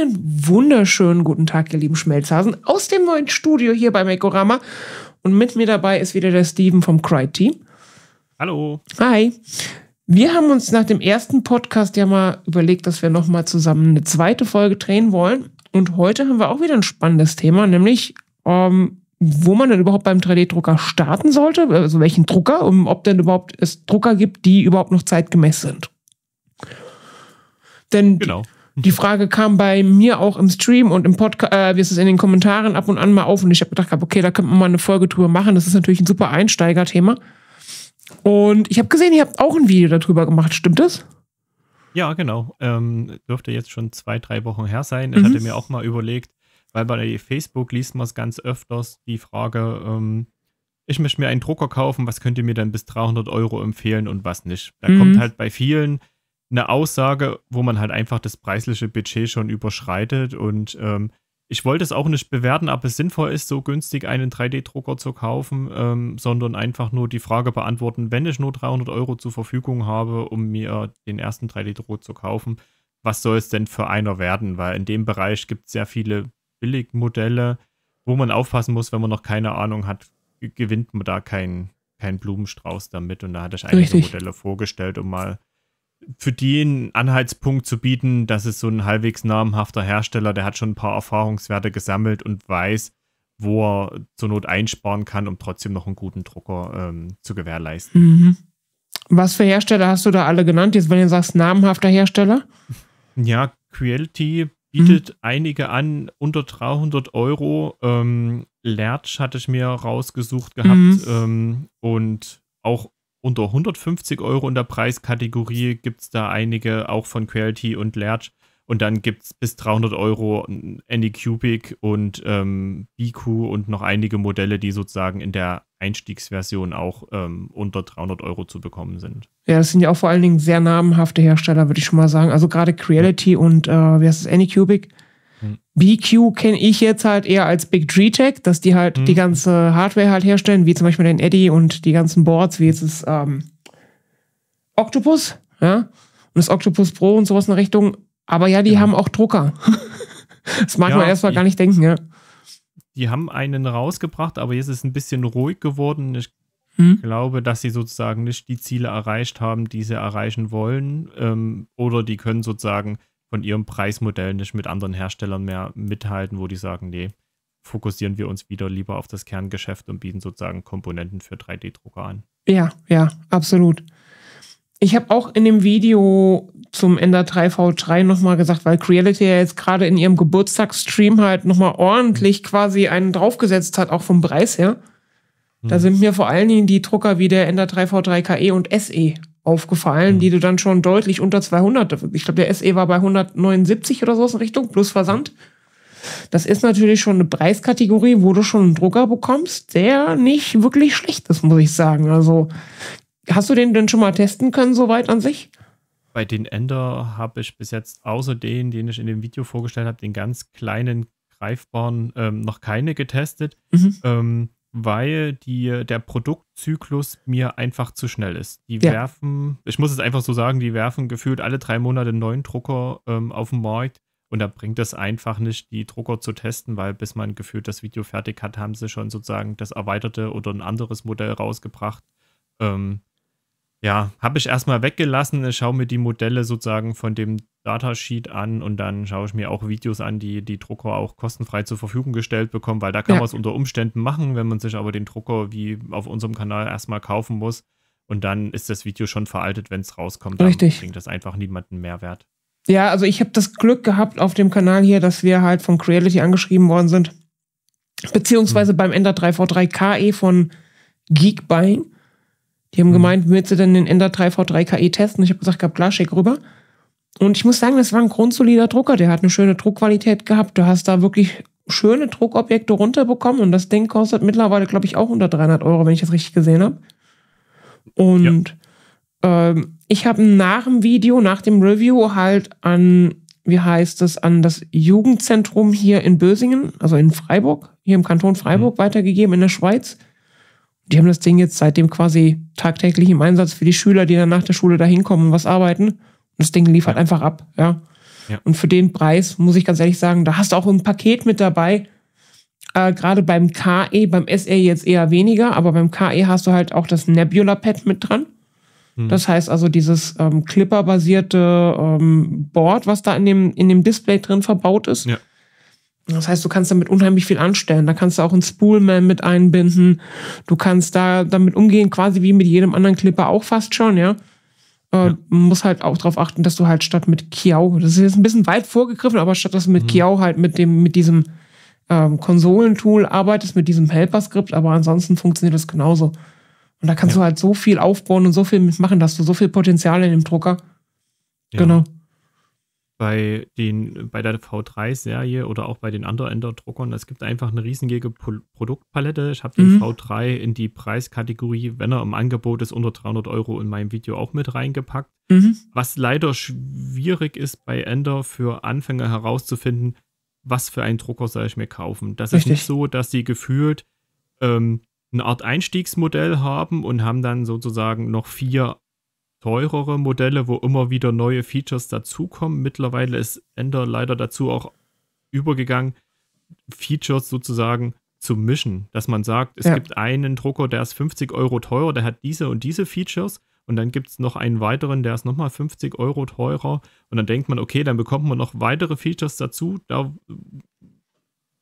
Einen wunderschönen guten Tag, ihr lieben Schmelzhasen, aus dem neuen Studio hier bei Make-O-Rama. Und mit mir dabei ist wieder der Steven vom Cry-Team. Hallo. Hi. Wir haben uns nach dem ersten Podcast ja mal überlegt, dass wir nochmal zusammen eine zweite Folge drehen wollen. Und heute haben wir auch wieder ein spannendes Thema, nämlich wo man denn überhaupt beim 3D-Drucker starten sollte, also welchen Drucker und ob denn überhaupt es Drucker gibt, die überhaupt noch zeitgemäß sind. Denn genau. Die Frage kam bei mir auch im Stream und im Podcast, wie ist es in den Kommentaren ab und an mal auf, und ich habe gedacht, okay, da könnte man mal eine Folge drüber machen, das ist natürlich ein super Einsteigerthema. Und ich habe gesehen, ihr habt auch ein Video darüber gemacht, stimmt das? Ja, genau. Dürfte jetzt schon 2, 3 Wochen her sein. Ich hatte mir auch mal überlegt, weil bei Facebook liest man es ganz öfters, die Frage, ich möchte mir einen Drucker kaufen, was könnt ihr mir dann bis 300 € empfehlen und was nicht? Da kommt halt bei vielen eine Aussage, wo man halt einfach das preisliche Budget schon überschreitet, und ich wollte es auch nicht bewerten, ob es sinnvoll ist, so günstig einen 3D-Drucker zu kaufen, sondern einfach nur die Frage beantworten, wenn ich nur 300 € zur Verfügung habe, um mir den ersten 3D-Drucker zu kaufen, was soll es denn für einer werden? Weil in dem Bereich gibt es sehr viele Billigmodelle, wo man aufpassen muss, wenn man noch keine Ahnung hat, gewinnt man da keinen Blumenstrauß damit. Und da hatte ich einige Modelle vorgestellt, um mal für die einen Anhaltspunkt zu bieten, dass es so ein halbwegs namhafter Hersteller, der hat schon ein paar Erfahrungswerte gesammelt und weiß, wo er zur Not einsparen kann, um trotzdem noch einen guten Drucker zu gewährleisten. Was für Hersteller hast du da alle genannt, jetzt wenn du sagst namhafter Hersteller? Ja, Creality bietet einige an, unter 300 €. Lertsch hatte ich mir rausgesucht gehabt, und auch unter 150 € in der Preiskategorie gibt es da einige, auch von Creality und Lertsch. Und dann gibt es bis 300 € Anycubic und BQ und noch einige Modelle, die sozusagen in der Einstiegsversion auch unter 300 € zu bekommen sind. Ja, das sind ja auch vor allen Dingen sehr namhafte Hersteller, würde ich schon mal sagen. Also gerade Creality und wie heißt das, Anycubic. BQ kenne ich jetzt halt eher als BigTreeTech, dass die halt die ganze Hardware halt herstellen, wie zum Beispiel den Eddy und die ganzen Boards, wie jetzt das Octopus, ja, und das Octopus Pro und sowas in der Richtung. Aber ja, die haben auch Drucker. Das mag man erstmal gar nicht denken, ja. Die haben einen rausgebracht, aber jetzt ist es ein bisschen ruhig geworden. Ich glaube, dass sie sozusagen nicht die Ziele erreicht haben, die sie erreichen wollen. Oder die können sozusagen von ihrem Preismodell nicht mit anderen Herstellern mehr mithalten, wo die sagen, nee, fokussieren wir uns wieder lieber auf das Kerngeschäft und bieten sozusagen Komponenten für 3D-Drucker an. Ja, ja, absolut. Ich habe auch in dem Video zum Ender 3 V3 nochmal gesagt, weil Creality ja jetzt gerade in ihrem Geburtstagsstream halt nochmal ordentlich quasi einen draufgesetzt hat, auch vom Preis her. Da sind mir vor allen Dingen die Drucker wie der Ender 3 V3 KE und SE aufgefallen, die du dann schon deutlich unter 200, ich glaube der SE war bei 179 oder sowas in Richtung, plus Versand. Das ist natürlich schon eine Preiskategorie, wo du schon einen Drucker bekommst, der nicht wirklich schlecht ist, muss ich sagen. Also hast du den denn schon mal testen können, soweit an sich? Bei den Ender habe ich bis jetzt, außer den ich in dem Video vorgestellt habe, den ganz kleinen, greifbaren, noch keine getestet. Weil der Produktzyklus mir einfach zu schnell ist. Die werfen, ich muss es einfach so sagen, die werfen gefühlt alle 3 Monate einen neuen Drucker auf den Markt, und da bringt es einfach nicht, die Drucker zu testen, weil bis man gefühlt das Video fertig hat, haben sie schon sozusagen das erweiterte oder ein anderes Modell rausgebracht. Ja, habe ich erstmal weggelassen. Ich schaue mir die Modelle sozusagen von dem Datasheet an, und dann schaue ich mir auch Videos an, die die Drucker auch kostenfrei zur Verfügung gestellt bekommen, weil da kann man es unter Umständen machen, wenn man sich aber den Drucker wie auf unserem Kanal erstmal kaufen muss, und dann ist das Video schon veraltet, wenn es rauskommt. Richtig. Dann bringt das einfach niemanden Mehrwert. Ja, also ich habe das Glück gehabt auf dem Kanal hier, dass wir halt von Creality angeschrieben worden sind, beziehungsweise beim Ender 3 V3 KE von Geekbuying. Die haben gemeint, willst du denn den Ender 3 V3 KE testen? Ich habe gesagt, klar, schick rüber. Und ich muss sagen, das war ein grundsolider Drucker. Der hat eine schöne Druckqualität gehabt. Du hast da wirklich schöne Druckobjekte runterbekommen. Und das Ding kostet mittlerweile, glaube ich, auch unter 300 €, wenn ich das richtig gesehen habe. Und ich habe nach dem Video, nach dem Review halt an, wie heißt es, an das Jugendzentrum hier in Bösingen, also in Freiburg, hier im Kanton Freiburg weitergegeben in der Schweiz. Die haben das Ding jetzt seitdem quasi tagtäglich im Einsatz für die Schüler, die dann nach der Schule da hinkommen und was arbeiten. Und das Ding liefert einfach ab, ja. Ja. Und für den Preis, muss ich ganz ehrlich sagen, da hast du auch ein Paket mit dabei. Gerade beim KE, beim SE jetzt eher weniger, aber beim KE hast du halt auch das Nebula-Pad mit dran. Hm. Das heißt also dieses Clipper-basierte Board, was da in dem Display drin verbaut ist. Ja. Das heißt, du kannst damit unheimlich viel anstellen. Da kannst du auch einen Spoolman mit einbinden. Du kannst da damit umgehen, quasi wie mit jedem anderen Clipper auch fast schon, ja. Ja. Muss halt auch darauf achten, dass du halt statt mit KIAUH, das ist jetzt ein bisschen weit vorgegriffen, aber statt dass du mit KIAUH halt mit diesem Konsolentool arbeitest, mit diesem Helper-Skript, aber ansonsten funktioniert das genauso. Und da kannst du halt so viel aufbauen und so viel mitmachen, dass du so viel Potenzial in dem Drucker. Ja. Genau. Bei der V3-Serie oder auch bei den Under-Ender-Druckern, es gibt einfach eine riesige Produktpalette. Ich habe den V3 in die Preiskategorie, wenn er im Angebot ist, unter 300 € in meinem Video auch mit reingepackt. Was leider schwierig ist bei Ender für Anfänger herauszufinden, was für einen Drucker soll ich mir kaufen. Das Richtig. Ist nicht so, dass sie gefühlt eine Art Einstiegsmodell haben und haben dann sozusagen noch 4 teurere Modelle, wo immer wieder neue Features dazukommen. Mittlerweile ist Ender leider dazu auch übergegangen, Features sozusagen zu mischen. Dass man sagt, es gibt einen Drucker, der ist 50 € teurer, der hat diese und diese Features und dann gibt es noch einen weiteren, der ist nochmal 50 € teurer und dann denkt man, okay, dann bekommt man noch weitere Features dazu. Da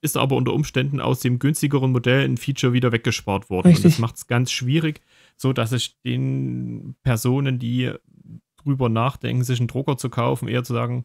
ist aber unter Umständen aus dem günstigeren Modell ein Feature wieder weggespart worden. Richtig. Und das macht es ganz schwierig, so dass ich den Personen, die drüber nachdenken, sich einen Drucker zu kaufen, eher zu sagen,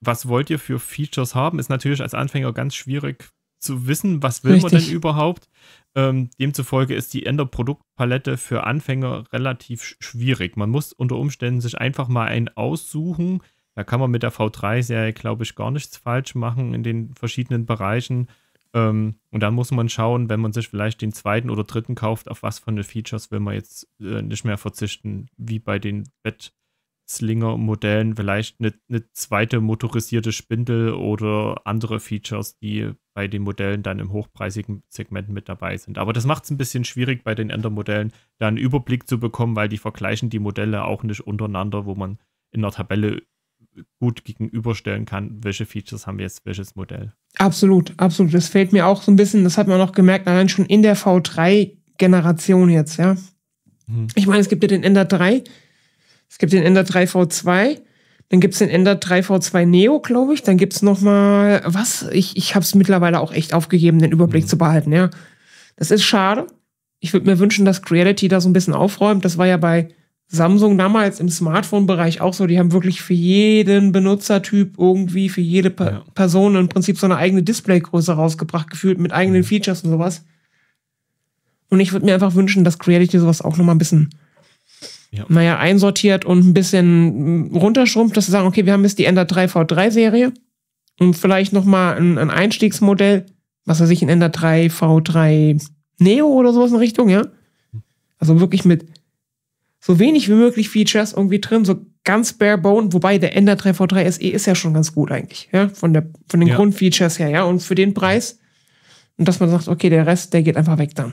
was wollt ihr für Features haben, ist natürlich als Anfänger ganz schwierig zu wissen, was will man denn überhaupt. Demzufolge ist die Ender-Produktpalette für Anfänger relativ schwierig. Man muss unter Umständen sich einfach mal einen aussuchen. Da kann man mit der V3-Serie, glaube ich, gar nichts falsch machen in den verschiedenen Bereichen. Und dann muss man schauen, wenn man sich vielleicht den zweiten oder dritten kauft, auf was von den Features will man jetzt nicht mehr verzichten, wie bei den Bettslinger-Modellen, vielleicht eine zweite motorisierte Spindel oder andere Features, die bei den Modellen dann im hochpreisigen Segment mit dabei sind. Aber das macht es ein bisschen schwierig bei den Ender-Modellen, da einen Überblick zu bekommen, weil die vergleichen die Modelle auch nicht untereinander, wo man in der Tabelle gut gegenüberstellen kann, welche Features haben wir jetzt, welches Modell. Absolut, absolut. Das fehlt mir auch so ein bisschen, das hat man auch gemerkt, allein schon in der V3-Generation jetzt, ja. Ich meine, es gibt ja den Ender 3, es gibt den Ender 3 V2, dann gibt es den Ender 3 V2 Neo, glaube ich, dann gibt es nochmal, was? Ich habe es mittlerweile auch echt aufgegeben, den Überblick zu behalten, ja. Das ist schade. Ich würde mir wünschen, dass Creality da so ein bisschen aufräumt. Das war ja bei Samsung damals im Smartphone-Bereich auch so, die haben wirklich für jeden Benutzertyp irgendwie, für jede Person im Prinzip so eine eigene Displaygröße rausgebracht, gefühlt mit eigenen Features und sowas. Und ich würde mir einfach wünschen, dass Creality sowas auch nochmal ein bisschen einsortiert und ein bisschen runterschrumpft, dass sie sagen, okay, wir haben jetzt die Ender 3 V3-Serie und vielleicht nochmal ein Einstiegsmodell, was weiß ich, in Ender 3 V3 Neo oder sowas in Richtung, ja? Also wirklich mit so wenig wie möglich Features irgendwie drin, so ganz bare bone, wobei der Ender 3 V3 SE ist ja schon ganz gut eigentlich, ja, von den Grundfeatures her, ja, und für den Preis, und dass man sagt, okay, der Rest, der geht einfach weg dann.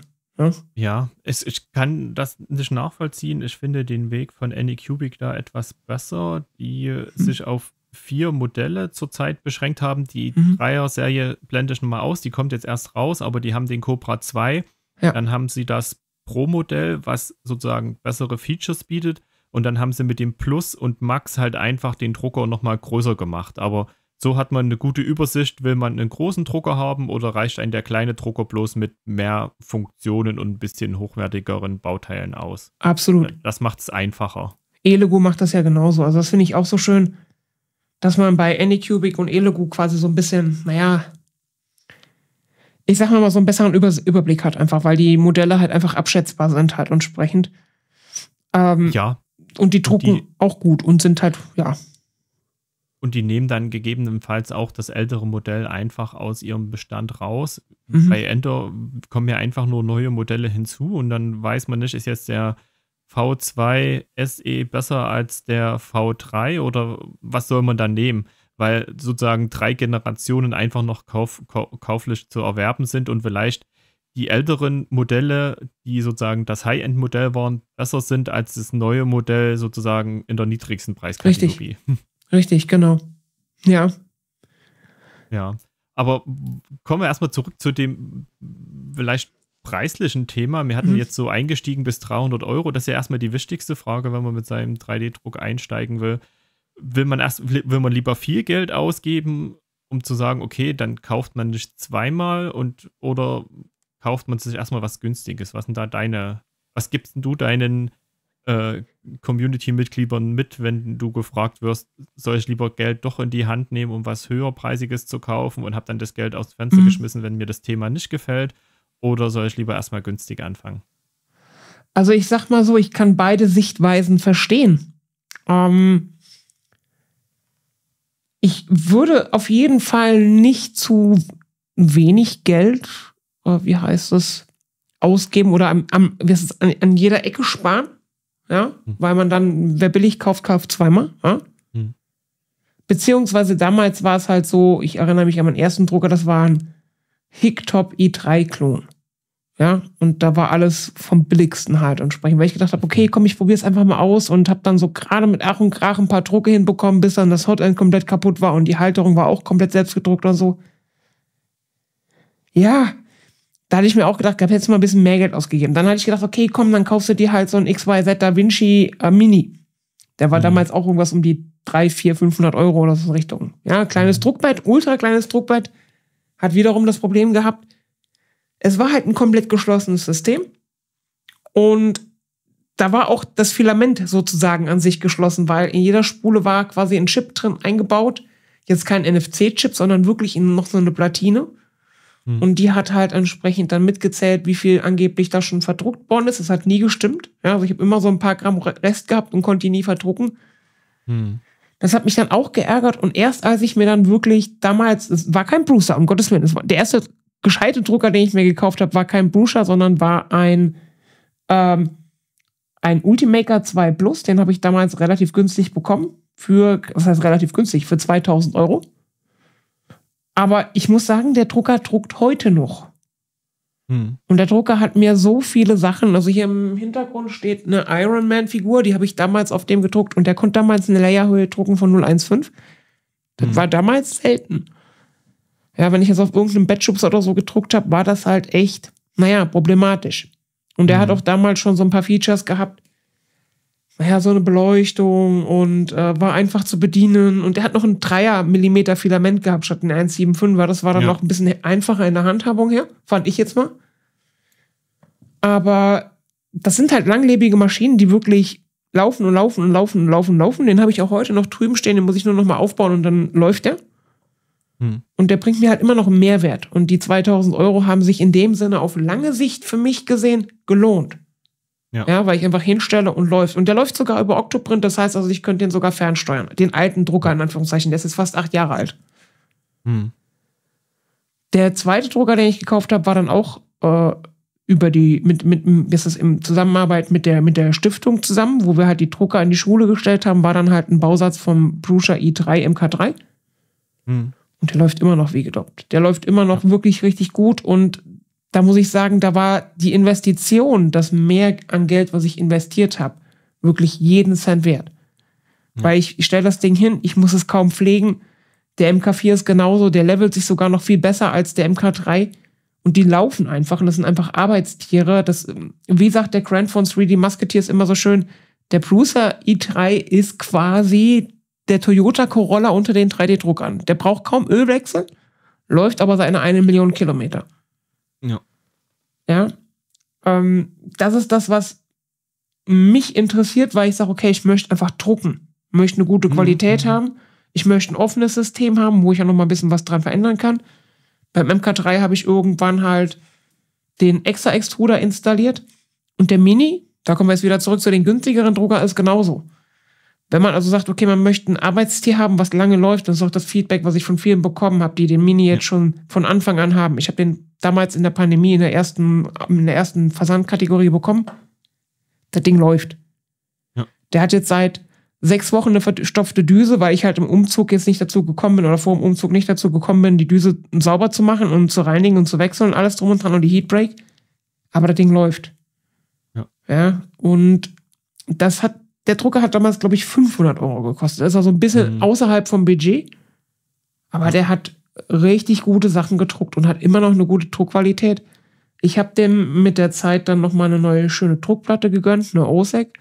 Ja, ich kann das nicht nachvollziehen, ich finde den Weg von Anycubic da etwas besser, die sich auf 4 Modelle zurzeit beschränkt haben, die 3er-Serie blende ich nochmal aus, die kommt jetzt erst raus, aber die haben den Cobra 2, dann haben sie das Pro-Modell, was sozusagen bessere Features bietet und dann haben sie mit dem Plus und Max halt einfach den Drucker nochmal größer gemacht, aber so hat man eine gute Übersicht, will man einen großen Drucker haben oder reicht ein der kleine Drucker bloß mit mehr Funktionen und ein bisschen hochwertigeren Bauteilen aus? Absolut. Das macht es einfacher. Elegoo macht das ja genauso, also das finde ich auch so schön, dass man bei Anycubic und Elegoo quasi so ein bisschen, ich sag mal, so einen besseren Überblick hat einfach, weil die Modelle halt einfach abschätzbar sind halt entsprechend. Und die drucken auch gut und sind halt, Und die nehmen dann gegebenenfalls auch das ältere Modell einfach aus ihrem Bestand raus. Bei Ender kommen ja einfach nur neue Modelle hinzu und dann weiß man nicht, ist jetzt der V2 SE besser als der V3 oder was soll man dann nehmen? Weil sozusagen 3 Generationen einfach noch kauflich zu erwerben sind und vielleicht die älteren Modelle, die sozusagen das High-End-Modell waren, besser sind als das neue Modell sozusagen in der niedrigsten Preiskategorie. Richtig, genau. Ja. Ja. Aber kommen wir erstmal zurück zu dem vielleicht preislichen Thema. Wir hatten jetzt so eingestiegen bis 300 Euro. Das ist ja erstmal die wichtigste Frage, wenn man mit seinem 3D-Druck einsteigen will. Will man lieber viel Geld ausgeben, um zu sagen, okay, dann kauft man nicht zweimal oder kauft man sich erstmal was Günstiges? Was sind da was gibst denn du deinen Community-Mitgliedern mit, wenn du gefragt wirst, soll ich lieber Geld doch in die Hand nehmen, um was höherpreisiges zu kaufen und habe dann das Geld aus dem Fenster geschmissen, wenn mir das Thema nicht gefällt? Oder soll ich lieber erstmal günstig anfangen? Also ich sag mal so, ich kann beide Sichtweisen verstehen. Ich würde auf jeden Fall nicht zu wenig Geld, ausgeben oder an jeder Ecke sparen, ja, weil man dann, wer billig kauft, kauft zweimal. Ja? Beziehungsweise damals war es halt so, ich erinnere mich an meinen ersten Drucker, das war ein Hicktop E3-Klon. Ja, und da war alles vom billigsten halt entsprechend, weil ich gedacht habe, okay, komm, ich probiere es einfach mal aus und habe dann so gerade mit Ach und Krach ein paar Drucke hinbekommen, bis dann das Hotend komplett kaputt war und die Halterung war auch komplett selbst gedruckt und so. Ja, da hatte ich mir auch gedacht, ich hätte mal ein bisschen mehr Geld ausgegeben. Dann hatte ich gedacht, okay, komm, dann kaufst du dir halt so ein XYZ Da Vinci Mini. Der war damals auch irgendwas um die 300, 400, 500 Euro oder so in Richtung. Ja, kleines Druckbett, ultra kleines Druckbett, hat wiederum das Problem gehabt, es war halt ein komplett geschlossenes System und da war auch das Filament sozusagen an sich geschlossen, weil in jeder Spule war quasi ein Chip drin eingebaut. Jetzt kein NFC-Chip, sondern wirklich noch so eine Platine. Und die hat halt entsprechend dann mitgezählt, wie viel angeblich da schon verdruckt worden ist. Es hat nie gestimmt. Ja, also ich habe immer so ein paar Gramm Rest gehabt und konnte die nie verdrucken. Das hat mich dann auch geärgert und erst als ich mir dann wirklich damals, es war kein Prusa, um Gottes Willen, es war der erste gescheite Drucker, den ich mir gekauft habe, war kein Prusa, sondern war ein Ultimaker 2 Plus. Den habe ich damals relativ günstig bekommen. Was heißt relativ günstig? Für 2000 Euro. Aber ich muss sagen, der Drucker druckt heute noch. Und der Drucker hat mir so viele Sachen. Also hier im Hintergrund steht eine Iron Man-Figur, die habe ich damals auf dem gedruckt. Und der konnte damals eine Layerhöhe drucken von 0,15. Das war damals selten. Ja, wenn ich jetzt auf irgendeinem Bettschubser oder so gedruckt habe, war das halt echt, naja, problematisch. Und der hat auch damals schon so ein paar Features gehabt. Naja, so eine Beleuchtung und war einfach zu bedienen. Und der hat noch ein 3er-Millimeter Filament gehabt statt ein 1,75er. Das war dann noch ein bisschen einfacher in der Handhabung her, fand ich jetzt mal. Aber das sind halt langlebige Maschinen, die wirklich laufen und laufen und laufen und laufen und laufen. Den habe ich auch heute noch drüben stehen, den muss ich nur noch mal aufbauen und dann läuft der. Und der bringt mir halt immer noch einen Mehrwert. Und die 2000 Euro haben sich in dem Sinne auf lange Sicht für mich gesehen gelohnt. Ja, weil ich einfach hinstelle und läuft. Und der läuft sogar über Octoprint. Das heißt also, ich könnte den sogar fernsteuern. Den alten Drucker in Anführungszeichen. Der ist jetzt fast 8 Jahre alt. Der zweite Drucker, den ich gekauft habe, war dann auch das ist in Zusammenarbeit mit der Stiftung zusammen, wo wir halt die Drucker in die Schule gestellt haben, war dann halt ein Bausatz vom Prusa i3 MK3. Und der läuft immer noch wie gedoppt. Der läuft immer noch wirklich richtig gut. Und da muss ich sagen, da war die Investition, das mehr an Geld, was ich investiert habe, wirklich jeden Cent wert. Weil ich stelle das Ding hin, ich muss es kaum pflegen. Der MK4 ist genauso, der levelt sich sogar noch viel besser als der MK3. Und die laufen einfach. Und das sind einfach Arbeitstiere. Das, wie sagt der Grand von 3D Musketeers immer so schön, der Prusa i3 ist quasi der Toyota Corolla unter den 3D-Druckern. Der braucht kaum Ölwechsel, läuft aber seine 1 Million Kilometer. Ja. Das ist das, was mich interessiert, weil ich sage, okay, ich möchte einfach drucken. Ich möchte eine gute Qualität haben. Ich möchte ein offenes System haben, wo ich auch noch mal ein bisschen was dran verändern kann. Beim MK3 habe ich irgendwann halt den Extra-Extruder installiert. Und der Mini, da kommen wir jetzt wieder zurück zu den günstigeren Drucker, ist genauso. Wenn man also sagt, okay, man möchte ein Arbeitstier haben, was lange läuft, das ist auch das Feedback, was ich von vielen bekommen habe, die den Mini jetzt schon von Anfang an haben. Ich habe den damals in der Pandemie in der ersten Versandkategorie bekommen. Das Ding läuft. Der hat jetzt seit 6 Wochen eine verstopfte Düse, weil ich halt im Umzug jetzt nicht dazu gekommen bin oder vor dem Umzug nicht dazu gekommen bin, die Düse sauber zu machen und zu reinigen und zu wechseln und alles drum und dran und die Heatbreak. Aber das Ding läuft. Ja, und der Drucker hat damals, glaube ich, 500 Euro gekostet. Das ist also ein bisschen außerhalb vom Budget. Aber der hat richtig gute Sachen gedruckt und hat immer noch eine gute Druckqualität. Ich habe dem mit der Zeit dann nochmal eine neue schöne Druckplatte gegönnt, eine OSEC.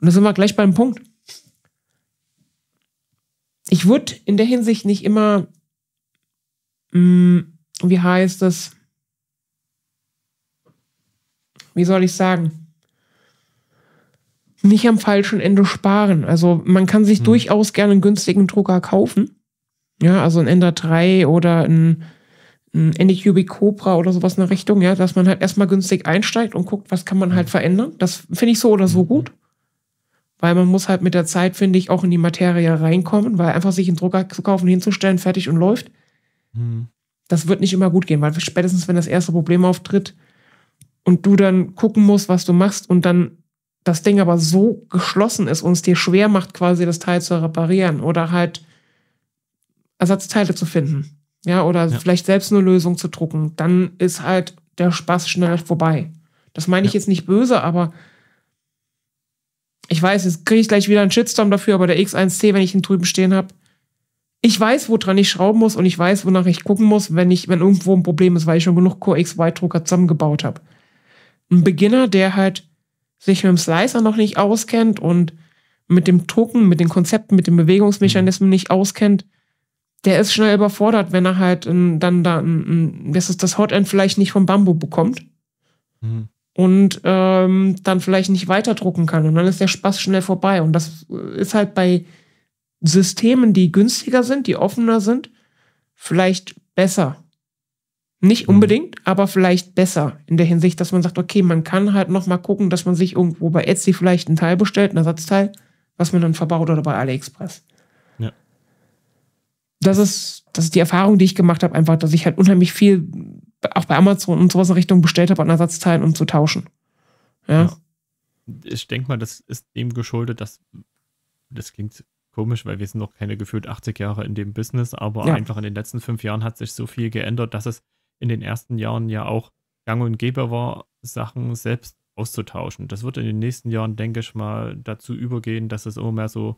Und da sind wir gleich beim Punkt. Ich würde in der Hinsicht nicht immer, wie heißt das? Wie soll ich sagen? Nicht am falschen Ende sparen. Also man kann sich durchaus gerne einen günstigen Drucker kaufen. Ja, also ein Ender 3 oder ein Anycubic Cobra oder sowas in der Richtung, ja, dass man halt erstmal günstig einsteigt und guckt, was kann man halt verändern. Das finde ich so oder so gut. Weil man muss halt mit der Zeit, finde ich, auch in die Materie reinkommen, weil einfach sich einen Drucker zu kaufen, hinzustellen, fertig und läuft, das wird nicht immer gut gehen, weil spätestens, wenn das erste Problem auftritt und du dann gucken musst, was du machst und dann das Ding aber so geschlossen ist und es dir schwer macht, quasi das Teil zu reparieren oder halt Ersatzteile zu finden, ja, oder vielleicht selbst eine Lösung zu drucken, dann ist halt der Spaß schnell vorbei. Das meine ich jetzt nicht böse, aber ich weiß, jetzt kriege ich gleich wieder einen Shitstorm dafür, aber der X1C, wenn ich ihn drüben stehen habe, ich weiß, woran ich schrauben muss und ich weiß, wonach ich gucken muss, wenn irgendwo ein Problem ist, weil ich schon genug CoreXY-Drucker zusammengebaut habe. Ein Beginner, der halt sich mit dem Slicer noch nicht auskennt und mit dem Drucken, mit den Konzepten, mit den Bewegungsmechanismen nicht auskennt, der ist schnell überfordert, wenn er halt dann da das Hotend vielleicht nicht vom Bambu bekommt und dann vielleicht nicht weiter drucken kann. Und dann ist der Spaß schnell vorbei. Und das ist halt bei Systemen, die günstiger sind, die offener sind, vielleicht besser. Nicht unbedingt, aber vielleicht besser in der Hinsicht, dass man sagt, okay, man kann halt noch mal gucken, dass man sich irgendwo bei Etsy vielleicht ein Teil bestellt, ein Ersatzteil, was man dann verbaut oder bei AliExpress. Ja. Das ist die Erfahrung, die ich gemacht habe, einfach, dass ich halt unheimlich viel auch bei Amazon und sowas in Richtung bestellt habe an Ersatzteilen, um zu tauschen. Ja. Ich denke mal, das ist dem geschuldet, dass das klingt komisch, weil wir sind noch keine gefühlt 80 Jahre in dem Business, aber einfach in den letzten 5 Jahren hat sich so viel geändert, dass es in den ersten Jahren ja auch gang und gäbe war, Sachen selbst auszutauschen. Das wird in den nächsten Jahren, denke ich mal, dazu übergehen, dass es immer mehr so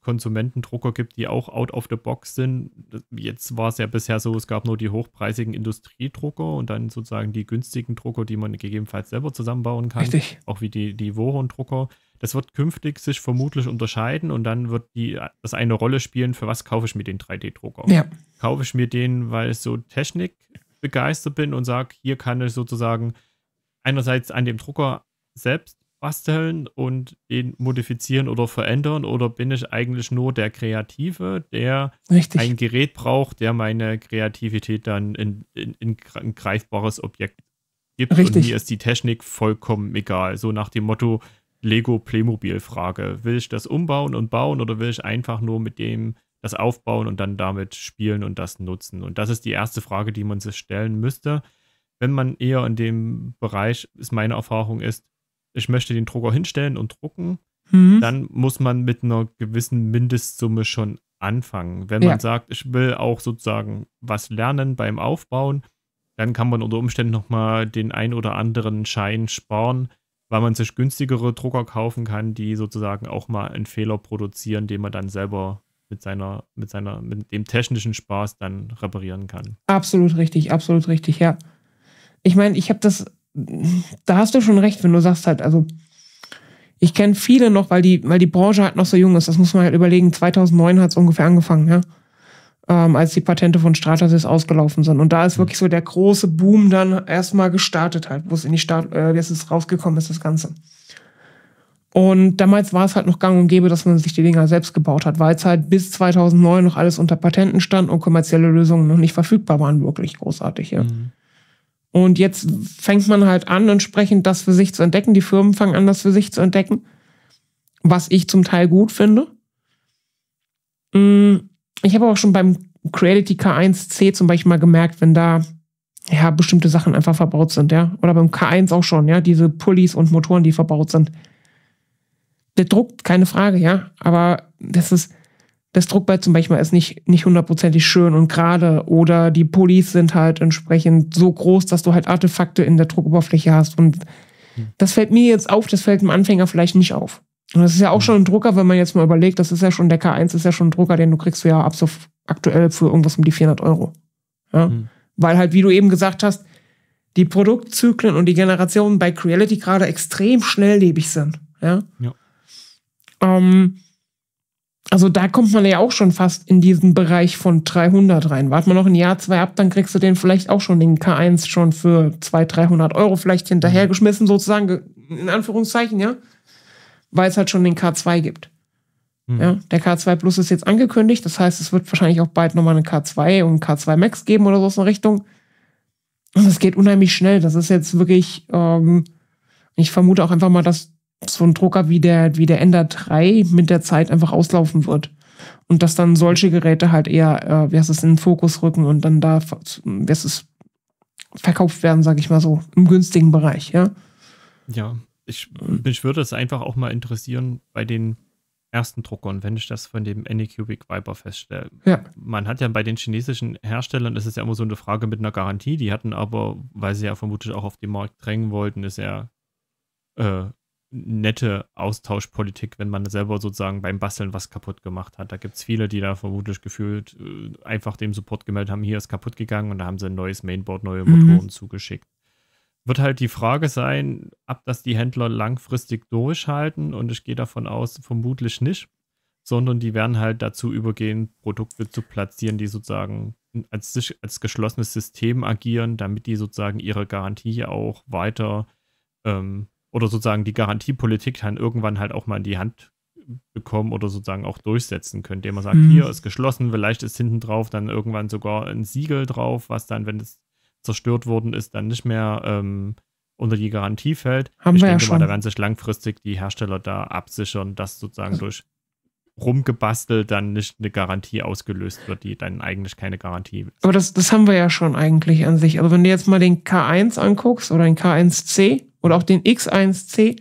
Konsumentendrucker gibt, die auch out of the box sind. Jetzt war es ja bisher so, es gab nur die hochpreisigen Industriedrucker und dann sozusagen die günstigen Drucker, die man gegebenenfalls selber zusammenbauen kann. Richtig. Auch wie die Voron-Drucker. Das wird künftig sich vermutlich unterscheiden und dann wird das eine Rolle spielen, für was kaufe ich mir den 3D-Drucker. Ja. Kaufe ich mir den, weil ich so technikbegeistert bin und sage, hier kann ich sozusagen einerseits an dem Drucker selbst basteln und den modifizieren oder verändern, oder bin ich eigentlich nur der Kreative, der ein Gerät braucht, der meine Kreativität dann in ein greifbares Objekt gibt. Richtig. Und mir ist die Technik vollkommen egal. So nach dem Motto Lego-Playmobil-Frage. Will ich das umbauen und bauen oder will ich einfach nur mit dem das aufbauen und dann damit spielen und das nutzen? Und das ist die erste Frage, die man sich stellen müsste. Wenn man eher in dem Bereich, ist meine Erfahrung, ich möchte den Drucker hinstellen und drucken, dann muss man mit einer gewissen Mindestsumme schon anfangen. Wenn man sagt, ich will auch sozusagen was lernen beim Aufbauen, dann kann man unter Umständen nochmal den ein oder anderen Schein sparen, weil man sich günstigere Drucker kaufen kann, die sozusagen auch mal einen Fehler produzieren, den man dann selber mit dem technischen Spaß dann reparieren kann. Absolut richtig, ja. Ich meine, da hast du schon recht, wenn du sagst halt, also ich kenne viele noch, weil die Branche halt noch so jung ist, das muss man halt überlegen, 2009 hat es ungefähr angefangen, ja? Als die Patente von Stratasys ausgelaufen sind. Und da ist wirklich so der große Boom dann erstmal gestartet halt, wo es rausgekommen ist, das Ganze. Und damals war es halt noch gang und gäbe, dass man sich die Dinger selbst gebaut hat, weil es halt bis 2009 noch alles unter Patenten stand und kommerzielle Lösungen noch nicht verfügbar waren, wirklich großartig, ja. Und jetzt fängt man halt an, entsprechend das für sich zu entdecken. Die Firmen fangen an, das für sich zu entdecken, was ich zum Teil gut finde. Ich habe auch schon beim Creality K1C zum Beispiel mal gemerkt, wenn da ja bestimmte Sachen einfach verbaut sind, ja. Oder beim K1 auch schon, ja, diese Pullis und Motoren, die verbaut sind. Der Druck, keine Frage, ja. Aber das Druckbett zum Beispiel ist nicht hundertprozentig schön und gerade, oder die Pullis sind halt entsprechend so groß, dass du halt Artefakte in der Druckoberfläche hast, und das fällt mir jetzt auf, das fällt dem Anfänger vielleicht nicht auf. Und das ist ja auch schon ein Drucker, wenn man jetzt mal überlegt, das ist ja schon, der K1 ist ja schon ein Drucker, den du kriegst ja ab so aktuell für irgendwas um die 400 Euro. Ja? Mhm. Weil halt, wie du eben gesagt hast, die Produktzyklen und die Generationen bei Creality gerade extrem schnelllebig sind. Ja? Ja. Also da kommt man ja auch schon fast in diesen Bereich von 300 rein. Wart mal noch ein Jahr, zwei ab, dann kriegst du den vielleicht auch schon, den K1 schon für 200, 300 Euro vielleicht hinterhergeschmissen, sozusagen, in Anführungszeichen, ja. Weil es halt schon den K2 gibt. Mhm. Ja, der K2 Plus ist jetzt angekündigt, das heißt, es wird wahrscheinlich auch bald nochmal einen K2 und einen K2 Max geben oder so aus einer Richtung. Und es geht unheimlich schnell. Das ist jetzt wirklich, ich vermute auch einfach mal, dass so ein Drucker wie der Ender 3 mit der Zeit einfach auslaufen wird. Und dass dann solche Geräte halt eher, in den Fokus rücken und dann da, verkauft werden, sag ich mal so, im günstigen Bereich, ja. Ja. Mich würde es einfach auch mal interessieren bei den ersten Druckern, wenn ich das von dem Anycubic Viper feststelle. Ja. Man hat ja bei den chinesischen Herstellern, das ist ja immer so eine Frage mit einer Garantie, die hatten aber, weil sie ja vermutlich auch auf den Markt drängen wollten, eine sehr nette Austauschpolitik, wenn man selber sozusagen beim Basteln was kaputt gemacht hat. Da gibt es viele, die da vermutlich gefühlt einfach dem Support gemeldet haben, hier ist kaputt gegangen und da haben sie ein neues Mainboard, neue Motoren zugeschickt. Wird halt die Frage sein, ob das die Händler langfristig durchhalten, und ich gehe davon aus, vermutlich nicht, sondern die werden halt dazu übergehen, Produkte zu platzieren, die sozusagen als geschlossenes System agieren, damit die sozusagen ihre Garantie auch weiter oder sozusagen die Garantiepolitik dann irgendwann halt auch mal in die Hand bekommen oder sozusagen auch durchsetzen können, indem man sagt, hier ist geschlossen, vielleicht ist hinten drauf dann irgendwann sogar ein Siegel drauf, was dann, wenn es zerstört worden ist, dann nicht mehr unter die Garantie fällt. Ich denke mal, da werden sich langfristig die Hersteller da absichern, dass sozusagen durch rumgebastelt dann nicht eine Garantie ausgelöst wird, die dann eigentlich keine Garantie ist. Aber das haben wir ja schon eigentlich an sich. Also wenn du jetzt mal den K1 anguckst oder den K1C oder auch den X1C,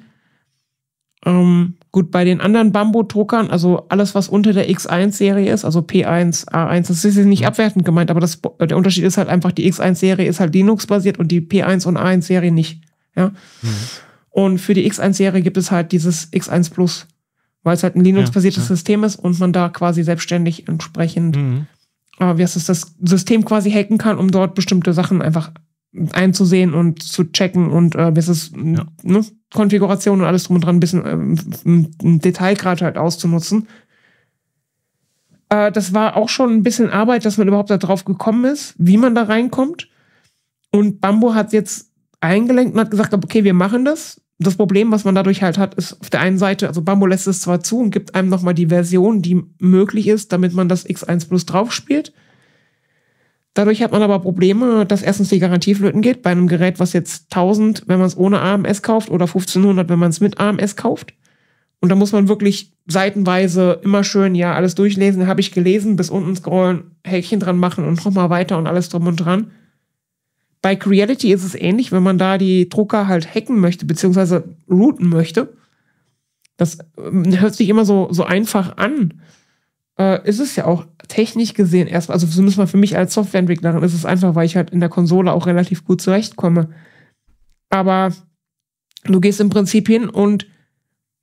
gut, bei den anderen Bambu-Druckern, also alles, was unter der X1-Serie ist, also P1, A1, das ist jetzt nicht abwertend gemeint, aber der Unterschied ist halt einfach, die X1-Serie ist halt Linux-basiert und die P1- und A1-Serie nicht. Ja? Mhm. Und für die X1-Serie gibt es halt dieses X1 Plus, weil es halt ein Linux-basiertes System ist und man da quasi selbstständig entsprechend das System quasi hacken kann, um dort bestimmte Sachen einfach einzusehen und zu checken und Konfiguration und alles drum und dran ein bisschen im Detailgrad halt auszunutzen. Das war auch schon ein bisschen Arbeit, dass man überhaupt da drauf gekommen ist, wie man da reinkommt. Und Bambu hat jetzt eingelenkt und hat gesagt, okay, wir machen das. Das Problem, was man dadurch halt hat, ist auf der einen Seite, also Bambu lässt es zwar zu und gibt einem nochmal die Version, die möglich ist, damit man das X1 Plus drauf spielt. Dadurch hat man aber Probleme, dass erstens die Garantie flöten geht bei einem Gerät, was jetzt 1000, wenn man es ohne AMS kauft, oder 1500, wenn man es mit AMS kauft. Und da muss man wirklich seitenweise immer schön, alles durchlesen, habe ich gelesen, bis unten scrollen, Häkchen dran machen und nochmal weiter und alles drum und dran. Bei Creality ist es ähnlich, wenn man da die Drucker halt hacken möchte, beziehungsweise routen möchte. Das hört sich immer so einfach an. Ist es ja auch technisch gesehen erstmal, also zumindest mal für mich als Softwareentwicklerin ist es einfach, weil ich halt in der Konsole auch relativ gut zurechtkomme. Aber du gehst im Prinzip hin und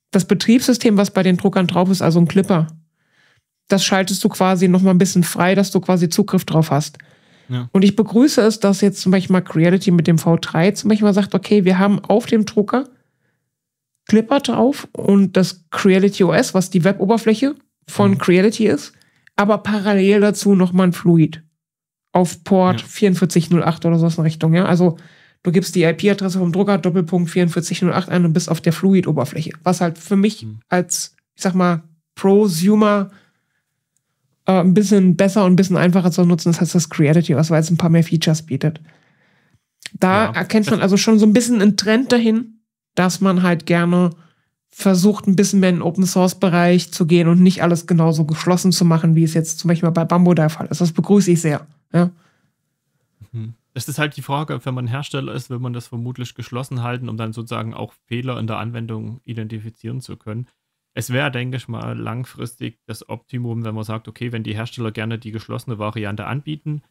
das Betriebssystem, was bei den Druckern drauf ist, also ein Klipper, das schaltest du quasi nochmal ein bisschen frei, dass du quasi Zugriff drauf hast. Ja. Und ich begrüße es, dass jetzt zum Beispiel mal Creality mit dem V3 zum Beispiel mal sagt, okay, wir haben auf dem Drucker Klipper drauf und das Creality OS, was die Web-Oberfläche von Creality ist, aber parallel dazu nochmal ein Fluid auf Port 4408 oder so in Richtung, ja. Also du gibst die IP-Adresse vom Drucker Doppelpunkt 4408 ein und bist auf der Fluid-Oberfläche, was halt für mich als, ich sag mal, Prosumer ein bisschen besser und ein bisschen einfacher zu nutzen ist als das Creality, was jetzt ein paar mehr Features bietet. Da erkennt man also schon so ein bisschen einen Trend dahin, dass man halt gerne versucht, ein bisschen mehr in den Open-Source-Bereich zu gehen und nicht alles genauso geschlossen zu machen, wie es jetzt zum Beispiel bei Bambu der Fall ist. Das begrüße ich sehr. Ja. Es ist halt die Frage, wenn man Hersteller ist, will man das vermutlich geschlossen halten, um dann sozusagen auch Fehler in der Anwendung identifizieren zu können. Es wäre, denke ich mal, langfristig das Optimum, wenn man sagt, okay, wenn die Hersteller gerne die geschlossene Variante anbieten,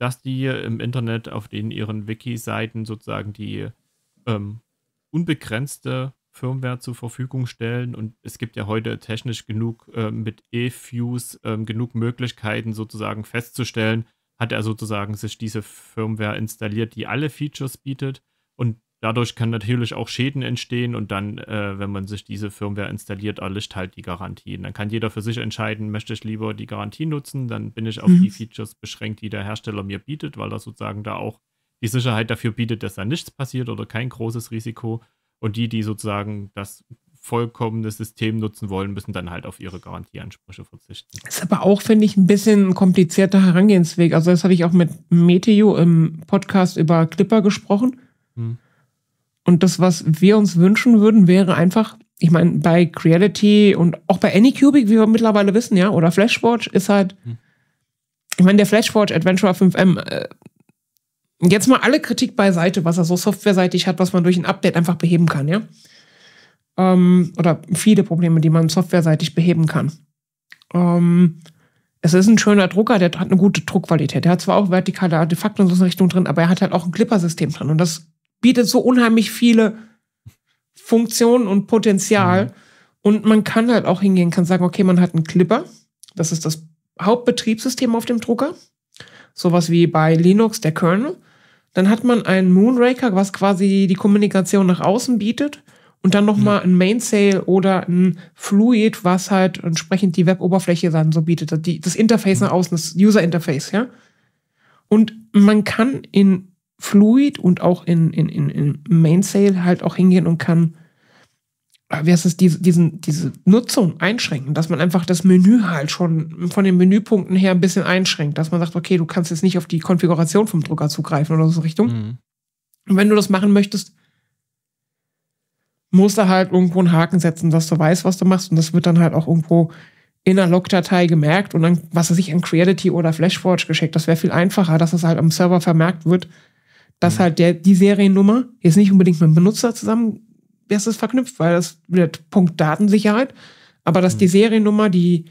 dass die im Internet auf ihren Wiki-Seiten sozusagen die unbegrenzte Firmware zur Verfügung stellen. Und es gibt ja heute technisch genug mit eFuse genug Möglichkeiten sozusagen festzustellen, hat er sozusagen sich diese Firmware installiert, die alle Features bietet. Und dadurch kann natürlich auch Schäden entstehen und dann, wenn man sich diese Firmware installiert, erlischt halt die Garantie. Und dann kann jeder für sich entscheiden, möchte ich lieber die Garantie nutzen, dann bin ich auf die Features beschränkt, die der Hersteller mir bietet, weil er sozusagen da auch die Sicherheit dafür bietet, dass da nichts passiert oder kein großes Risiko. Und die, die sozusagen das vollkommene System nutzen wollen, müssen dann halt auf ihre Garantieansprüche verzichten. Das ist aber auch, finde ich, ein bisschen ein komplizierter Herangehensweg. Also das hatte ich auch mit Meteo im Podcast über Klipper gesprochen. Hm. Und das, was wir uns wünschen würden, wäre einfach, ich meine, bei Creality und auch bei Anycubic, wie wir mittlerweile wissen, ja, oder Flashforge ist halt, ich meine, der Flashforge Adventure 5M, jetzt mal alle Kritik beiseite, was er so softwareseitig hat, was man durch ein Update einfach beheben kann, ja. Oder viele Probleme, die man softwareseitig beheben kann. Es ist ein schöner Drucker, der hat eine gute Druckqualität. Der hat zwar auch vertikale Artefakte und so in Richtung drin, aber er hat halt auch ein Clipper-System drin und das bietet so unheimlich viele Funktionen und Potenzial. Mhm. Und man kann halt auch hingehen, kann sagen, okay, man hat einen Clipper. Das ist das Hauptbetriebssystem auf dem Drucker. Sowas wie bei Linux, der Kernel. Dann hat man einen Moonraker, was quasi die Kommunikation nach außen bietet. Und dann nochmal ein Mainsail oder ein Fluid, was halt entsprechend die Web-Oberfläche dann so bietet. Das Interface nach außen, das User-Interface, ja. Und man kann in Fluid und auch in Mainsail halt auch hingehen und kann, wie heißt es, diese Nutzung einschränken, dass man einfach das Menü halt schon von den Menüpunkten her ein bisschen einschränkt, dass man sagt, okay, du kannst jetzt nicht auf die Konfiguration vom Drucker zugreifen oder so Richtung. Mhm. Und wenn du das machen möchtest, musst du halt irgendwo einen Haken setzen, dass du weißt, was du machst und das wird dann halt auch irgendwo in einer Log-Datei gemerkt und dann, was weiß ich, an Creality oder Flashforge geschickt. Das wäre viel einfacher, dass das halt am Server vermerkt wird, dass halt die Seriennummer jetzt nicht unbedingt mit dem Benutzer zusammen ist verknüpft, weil das wird Punkt Datensicherheit, aber dass die Seriennummer, die,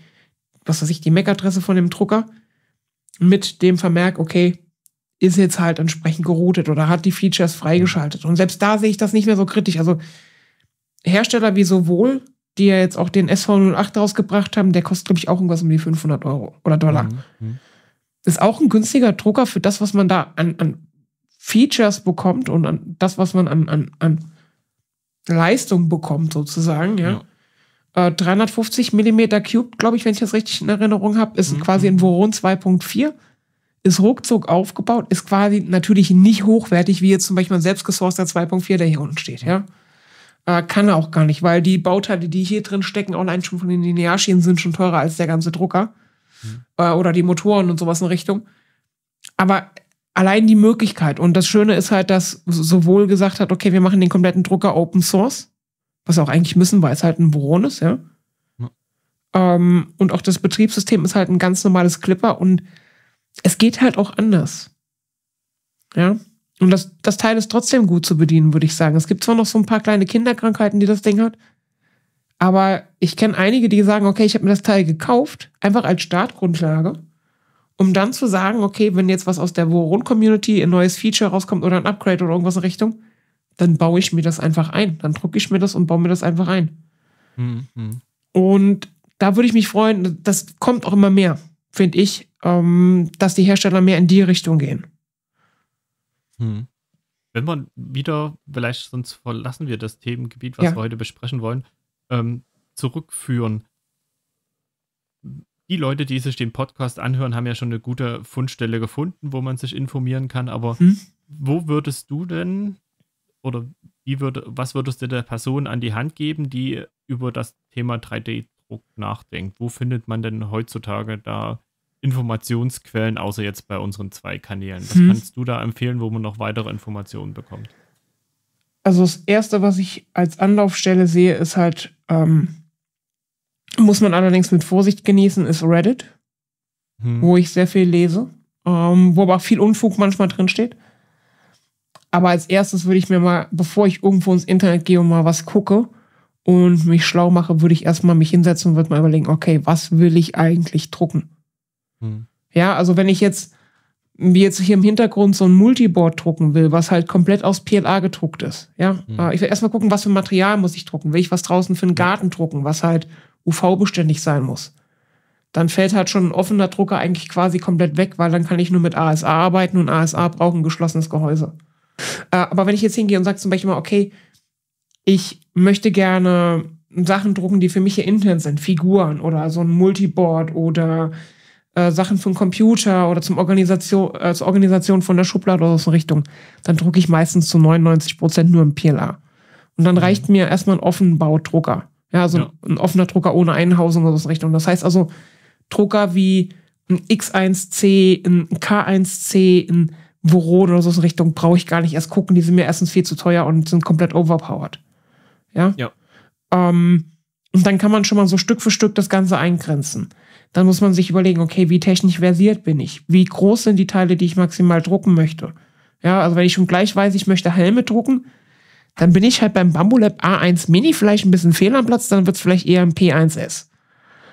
was weiß ich, die MAC-Adresse von dem Drucker mit dem Vermerk, okay, ist jetzt halt entsprechend geroutet oder hat die Features freigeschaltet. Und selbst da sehe ich das nicht mehr so kritisch. Also Hersteller wie sowohl, die ja jetzt auch den SV08 rausgebracht haben, der kostet, glaube ich, auch irgendwas um die 500 Euro oder Dollar. Mhm. Ist auch ein günstiger Drucker für das, was man da an Features bekommt und an das, was man an Leistung bekommt, sozusagen, ja. 350 mm Cube, glaube ich, wenn ich das richtig in Erinnerung habe, ist quasi in Voron 2.4, ist ruckzuck aufgebaut, ist quasi natürlich nicht hochwertig, wie jetzt zum Beispiel ein selbstgesourceter 2.4, der hier unten steht, ja. Kann er auch gar nicht, weil die Bauteile, die hier drin stecken, auch allein schon von den Linearschienen sind schon teurer als der ganze Drucker. Oder die Motoren und sowas in Richtung. Aber allein die Möglichkeit. Und das Schöne ist halt, dass sowohl gesagt hat, okay, wir machen den kompletten Drucker Open Source, was auch eigentlich müssen, weil es halt ein Voron ist, ja. Und auch das Betriebssystem ist halt ein ganz normales Klipper und es geht halt auch anders. Ja. Und das Teil ist trotzdem gut zu bedienen, würde ich sagen. Es gibt zwar noch so ein paar kleine Kinderkrankheiten, die das Ding hat, aber ich kenne einige, die sagen, okay, ich habe mir das Teil gekauft, einfach als Startgrundlage, um dann zu sagen, okay, wenn jetzt was aus der Voron-Community, ein neues Feature rauskommt oder ein Upgrade oder irgendwas in Richtung, dann baue ich mir das einfach ein. Dann drucke ich mir das und baue mir das einfach ein. Mhm. Und da würde ich mich freuen, das kommt auch immer mehr, finde ich, dass die Hersteller mehr in die Richtung gehen. Mhm. Wenn man wieder, vielleicht sonst verlassen wir das Themengebiet, was wir heute besprechen wollen, zurückführen. Die Leute, die sich den Podcast anhören, haben ja schon eine gute Fundstelle gefunden, wo man sich informieren kann. Aber wo würdest du denn oder was würdest du der Person an die Hand geben, die über das Thema 3D-Druck nachdenkt? Wo findet man denn heutzutage da Informationsquellen, außer jetzt bei unseren 2 Kanälen? Was kannst du da empfehlen, wo man noch weitere Informationen bekommt? Also das Erste, was ich als Anlaufstelle sehe, ist halt muss man allerdings mit Vorsicht genießen, ist Reddit, wo ich sehr viel lese, wo aber auch viel Unfug manchmal drinsteht. Aber als erstes würde ich mir mal, bevor ich irgendwo ins Internet gehe und mal was gucke und mich schlau mache, würde ich erstmal mich hinsetzen und würde mal überlegen, okay, was will ich eigentlich drucken? Ja, also wenn ich jetzt wie jetzt hier im Hintergrund so ein Multiboard drucken will, was halt komplett aus PLA gedruckt ist. Ja? Mhm. Ich will erstmal gucken, was für Material muss ich drucken. Will ich was draußen für einen Garten drucken, was halt UV-beständig sein muss? Dann fällt halt schon ein offener Drucker eigentlich quasi komplett weg, weil dann kann ich nur mit ASA arbeiten und ASA braucht ein geschlossenes Gehäuse. Aber wenn ich jetzt hingehe und sage zum Beispiel mal, okay, ich möchte gerne Sachen drucken, die für mich hier intern sind, Figuren oder so ein Multiboard oder Sachen für den Computer oder zum zur Organisation von der Schublade oder so in Richtung, dann drucke ich meistens zu 99% nur im PLA. Und dann reicht mir erstmal ein Offenbaudrucker. Ja, also ja, ein offener Drucker ohne Einhausung oder so in Richtung. Das heißt also, Drucker wie ein X1C, ein K1C, ein Voron oder so in Richtung brauche ich gar nicht erst gucken. Die sind mir erstens viel zu teuer und sind komplett overpowered. Ja? Ja. Und dann kann man schon mal so Stück für Stück das Ganze eingrenzen. Dann muss man sich überlegen, okay, wie technisch versiert bin ich? Wie groß sind die Teile, die ich maximal drucken möchte? Ja, also wenn ich schon gleich weiß, ich möchte Helme drucken, dann bin ich halt beim Bambu Lab A1 Mini vielleicht ein bisschen fehl am Platz, dann wird es vielleicht eher ein P1S.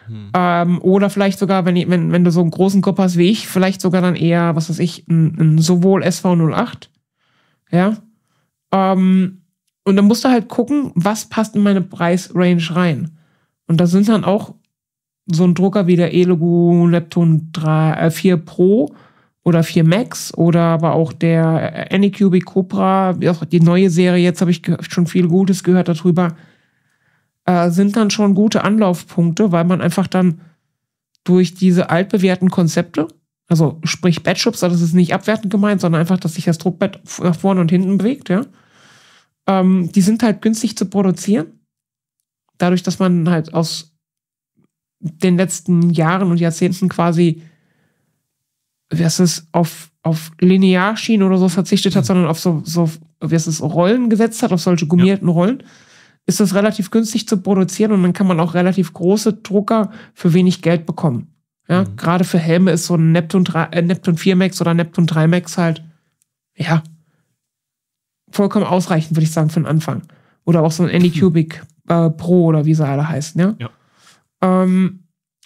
Hm. Oder vielleicht sogar, wenn du so einen großen Kopf hast wie ich, vielleicht sogar dann eher, was weiß ich, ein sowohl SV08. Ja. Und dann musst du halt gucken, was passt in meine Preisrange rein. Und da sind dann auch so ein Drucker wie der Elegoo Neptune 4 Pro oder 4 Max oder aber auch der Anycubic Cobra, die neue Serie, jetzt habe ich schon viel Gutes gehört darüber, sind dann schon gute Anlaufpunkte, weil man einfach dann durch diese altbewährten Konzepte, also sprich Batch-Shops, das ist nicht abwertend gemeint, sondern einfach, dass sich das Druckbett nach vorne und hinten bewegt, ja, die sind halt günstig zu produzieren, dadurch, dass man halt aus den letzten Jahren und Jahrzehnten quasi, was ist, auf Linearschienen oder so verzichtet hat, sondern auf so was ist, Rollen gesetzt hat, auf solche gummierten Rollen, ist das relativ günstig zu produzieren und dann kann man auch relativ große Drucker für wenig Geld bekommen. Ja, gerade für Helme ist so ein Neptune 4 Max oder Neptune 3 Max halt, ja, vollkommen ausreichend, würde ich sagen, für den Anfang. Oder auch so ein Anycubic Pro oder wie sie alle heißen, ja. Ja. Und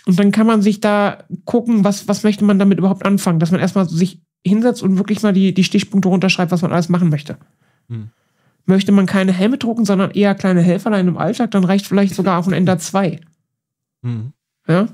dann kann man sich da gucken, was möchte man damit überhaupt anfangen, dass man erstmal sich hinsetzt und wirklich mal die Stichpunkte runterschreibt, was man alles machen möchte. Hm. Möchte man keine Helme drucken, sondern eher kleine Helferlein im Alltag, dann reicht vielleicht sogar auch ein Ender 2. Hm. Ja?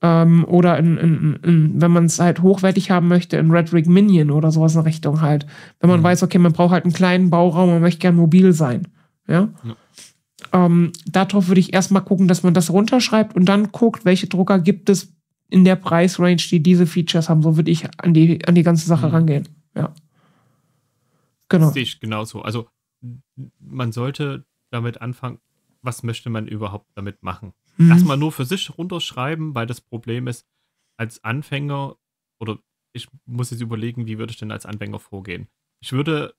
Oder wenn man es halt hochwertig haben möchte, in Red Rig Minion oder sowas in Richtung halt. Wenn man weiß, okay, man braucht halt einen kleinen Bauraum, man möchte gern mobil sein. Ja. Ja. Darauf würde ich erstmal gucken, dass man das runterschreibt und dann guckt, welche Drucker gibt es in der Preisrange, die diese Features haben. So würde ich an die ganze Sache rangehen. Ja. Genau. Das sehe ich genauso. Also man sollte damit anfangen, was möchte man überhaupt damit machen? Erstmal nur für sich runterschreiben, weil das Problem ist, als Anfänger, oder ich muss jetzt überlegen, wie würde ich denn als Anfänger vorgehen? Ich würde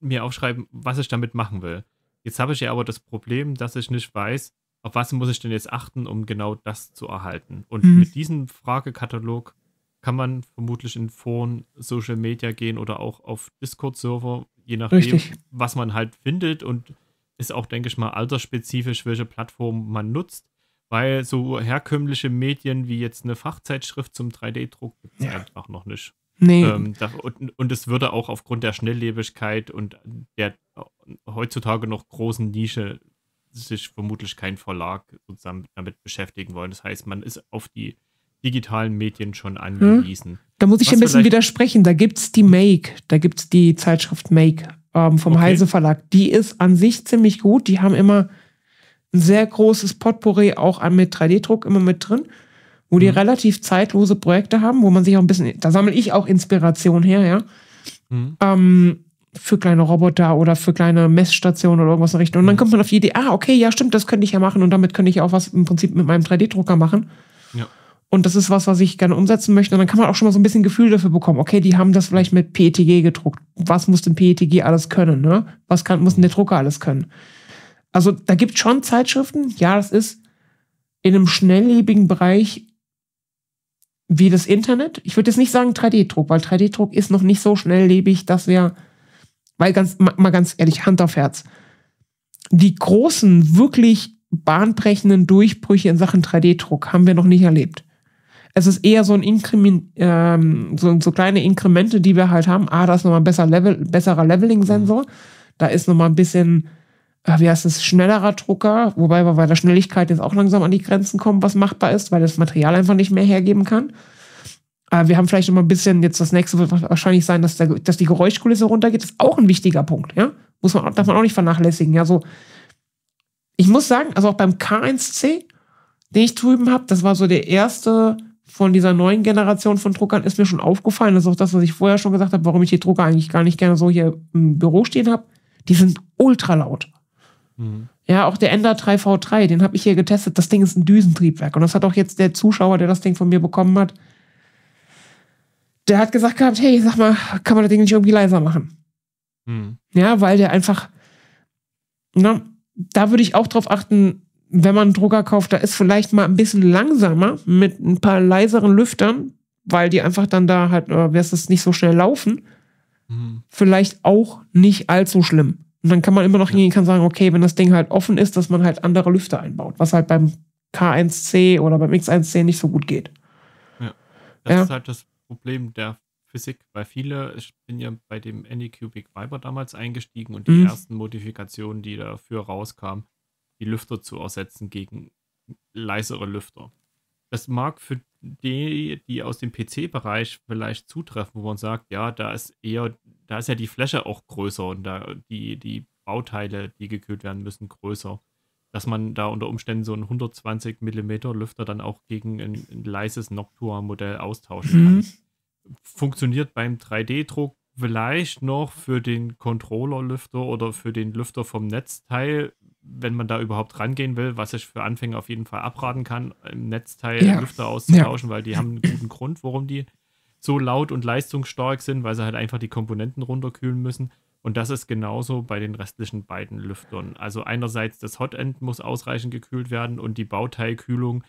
mir aufschreiben, was ich damit machen will. Jetzt habe ich ja aber das Problem, dass ich nicht weiß, auf was muss ich denn jetzt achten, um genau das zu erhalten. Und mit diesem Fragekatalog kann man vermutlich in Foren, Social Media gehen oder auch auf Discord-Server, je nachdem, was man halt findet. Und ist auch, denke ich mal, altersspezifisch, welche Plattform man nutzt. Weil so herkömmliche Medien wie jetzt eine Fachzeitschrift zum 3D-Druck gibt es einfach noch nicht. Nee. Und es würde auch aufgrund der Schnelllebigkeit und der heutzutage noch großen Nische sich vermutlich kein Verlag sozusagen damit beschäftigen wollen. Das heißt, man ist auf die digitalen Medien schon angewiesen. Hm. Da muss ich ein bisschen widersprechen. Da gibt es die Make, da gibt es die Zeitschrift Make vom Heise Verlag. Die ist an sich ziemlich gut. Die haben immer ein sehr großes Potpourri auch mit 3D-Druck immer mit drin, wo die relativ zeitlose Projekte haben, wo man sich auch ein bisschen, da sammle ich auch Inspiration her, ja. Mhm. Für kleine Roboter oder für kleine Messstationen oder irgendwas in Richtung. Und dann kommt man auf die Idee, okay, ja stimmt, das könnte ich ja machen und damit könnte ich auch was im Prinzip mit meinem 3D-Drucker machen. Ja. Und das ist was ich gerne umsetzen möchte. Und dann kann man auch schon mal so ein bisschen Gefühl dafür bekommen. Okay, die haben das vielleicht mit PETG gedruckt. Was muss denn PETG alles können, ne? Was muss denn der Drucker alles können? Also da gibt es schon Zeitschriften. Ja, das ist in einem schnelllebigen Bereich wie das Internet. Ich würde jetzt nicht sagen 3D-Druck, weil 3D-Druck ist noch nicht so schnelllebig, dass wir, weil mal ganz ehrlich, Hand auf Herz, die großen, wirklich bahnbrechenden Durchbrüche in Sachen 3D-Druck haben wir noch nicht erlebt. Es ist eher so ein Inkrement, so kleine Inkremente, die wir halt haben. Ah, da ist nochmal ein besserer Leveling-Sensor. Da ist nochmal ein bisschen, wie heißt es, schnellerer Drucker, wobei wir bei der Schnelligkeit jetzt auch langsam an die Grenzen kommen, was machbar ist, weil das Material einfach nicht mehr hergeben kann. Wir haben vielleicht nochmal ein bisschen, jetzt das nächste wird wahrscheinlich sein, dass die Geräuschkulisse runtergeht. Das ist auch ein wichtiger Punkt, ja. Darf man auch nicht vernachlässigen, ja. So, ich muss sagen, also auch beim K1C, den ich drüben habe, das war so der erste von dieser neuen Generation von Druckern, ist mir schon aufgefallen. Das ist auch das, was ich vorher schon gesagt habe, warum ich die Drucker eigentlich gar nicht gerne so hier im Büro stehen habe. Die sind ultra laut. Mhm. Ja, auch der Ender 3 V3, den habe ich hier getestet. Das Ding ist ein Düsentriebwerk. Und das hat auch jetzt der Zuschauer, der das Ding von mir bekommen hat, der hat gesagt gehabt, hey, sag mal, kann man das Ding nicht irgendwie leiser machen? Mhm. Ja, weil der einfach, na, da würde ich auch drauf achten, wenn man einen Drucker kauft, da ist vielleicht mal ein bisschen langsamer mit ein paar leiseren Lüftern, weil die einfach dann da halt, oder wirst es nicht so schnell laufen, vielleicht auch nicht allzu schlimm. Und dann kann man immer noch hingehen, kann sagen, okay, wenn das Ding halt offen ist, dass man halt andere Lüfter einbaut, was halt beim K1C oder beim X1C nicht so gut geht. Ja, das ist halt das Problem der Physik, weil viele, ich bin ja bei dem Anycubic Viper damals eingestiegen und die ersten Modifikationen, die dafür rauskamen, die Lüfter zu ersetzen gegen leisere Lüfter. Das mag für die, die aus dem PC-Bereich vielleicht zutreffen, wo man sagt, ja, da ist ja die Fläche auch größer und da die Bauteile, die gekühlt werden müssen, größer. Dass man da unter Umständen so einen 120 mm Lüfter dann auch gegen ein leises Noctua-Modell austauschen kann. Funktioniert beim 3D-Druck vielleicht noch für den Controller-Lüfter oder für den Lüfter vom Netzteil, wenn man da überhaupt rangehen will, was ich für Anfänger auf jeden Fall abraten kann, im Netzteil Lüfter auszutauschen, weil die haben einen guten Grund, warum die so laut und leistungsstark sind, weil sie halt einfach die Komponenten runterkühlen müssen. Und das ist genauso bei den restlichen beiden Lüftern. Also einerseits das Hotend muss ausreichend gekühlt werden und die Bauteilkühlung,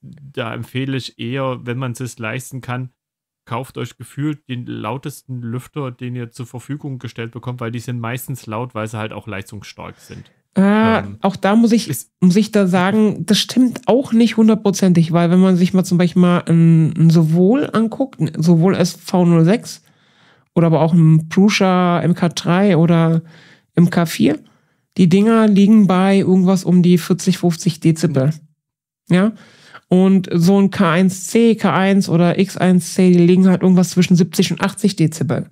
da empfehle ich eher, wenn man es sich leisten kann, kauft euch gefühlt den lautesten Lüfter, den ihr zur Verfügung gestellt bekommt, weil die sind meistens laut, weil sie halt auch leistungsstark sind. Auch da muss ich da sagen, das stimmt auch nicht hundertprozentig, weil wenn man sich mal zum Beispiel mal ein Sowohl anguckt, sowohl SV06 oder aber auch ein Prusa MK3 oder MK4, die Dinger liegen bei irgendwas um die 40, 50 Dezibel. Ja. Und so ein K1C, K1 oder X1C, die liegen halt irgendwas zwischen 70 und 80 Dezibel.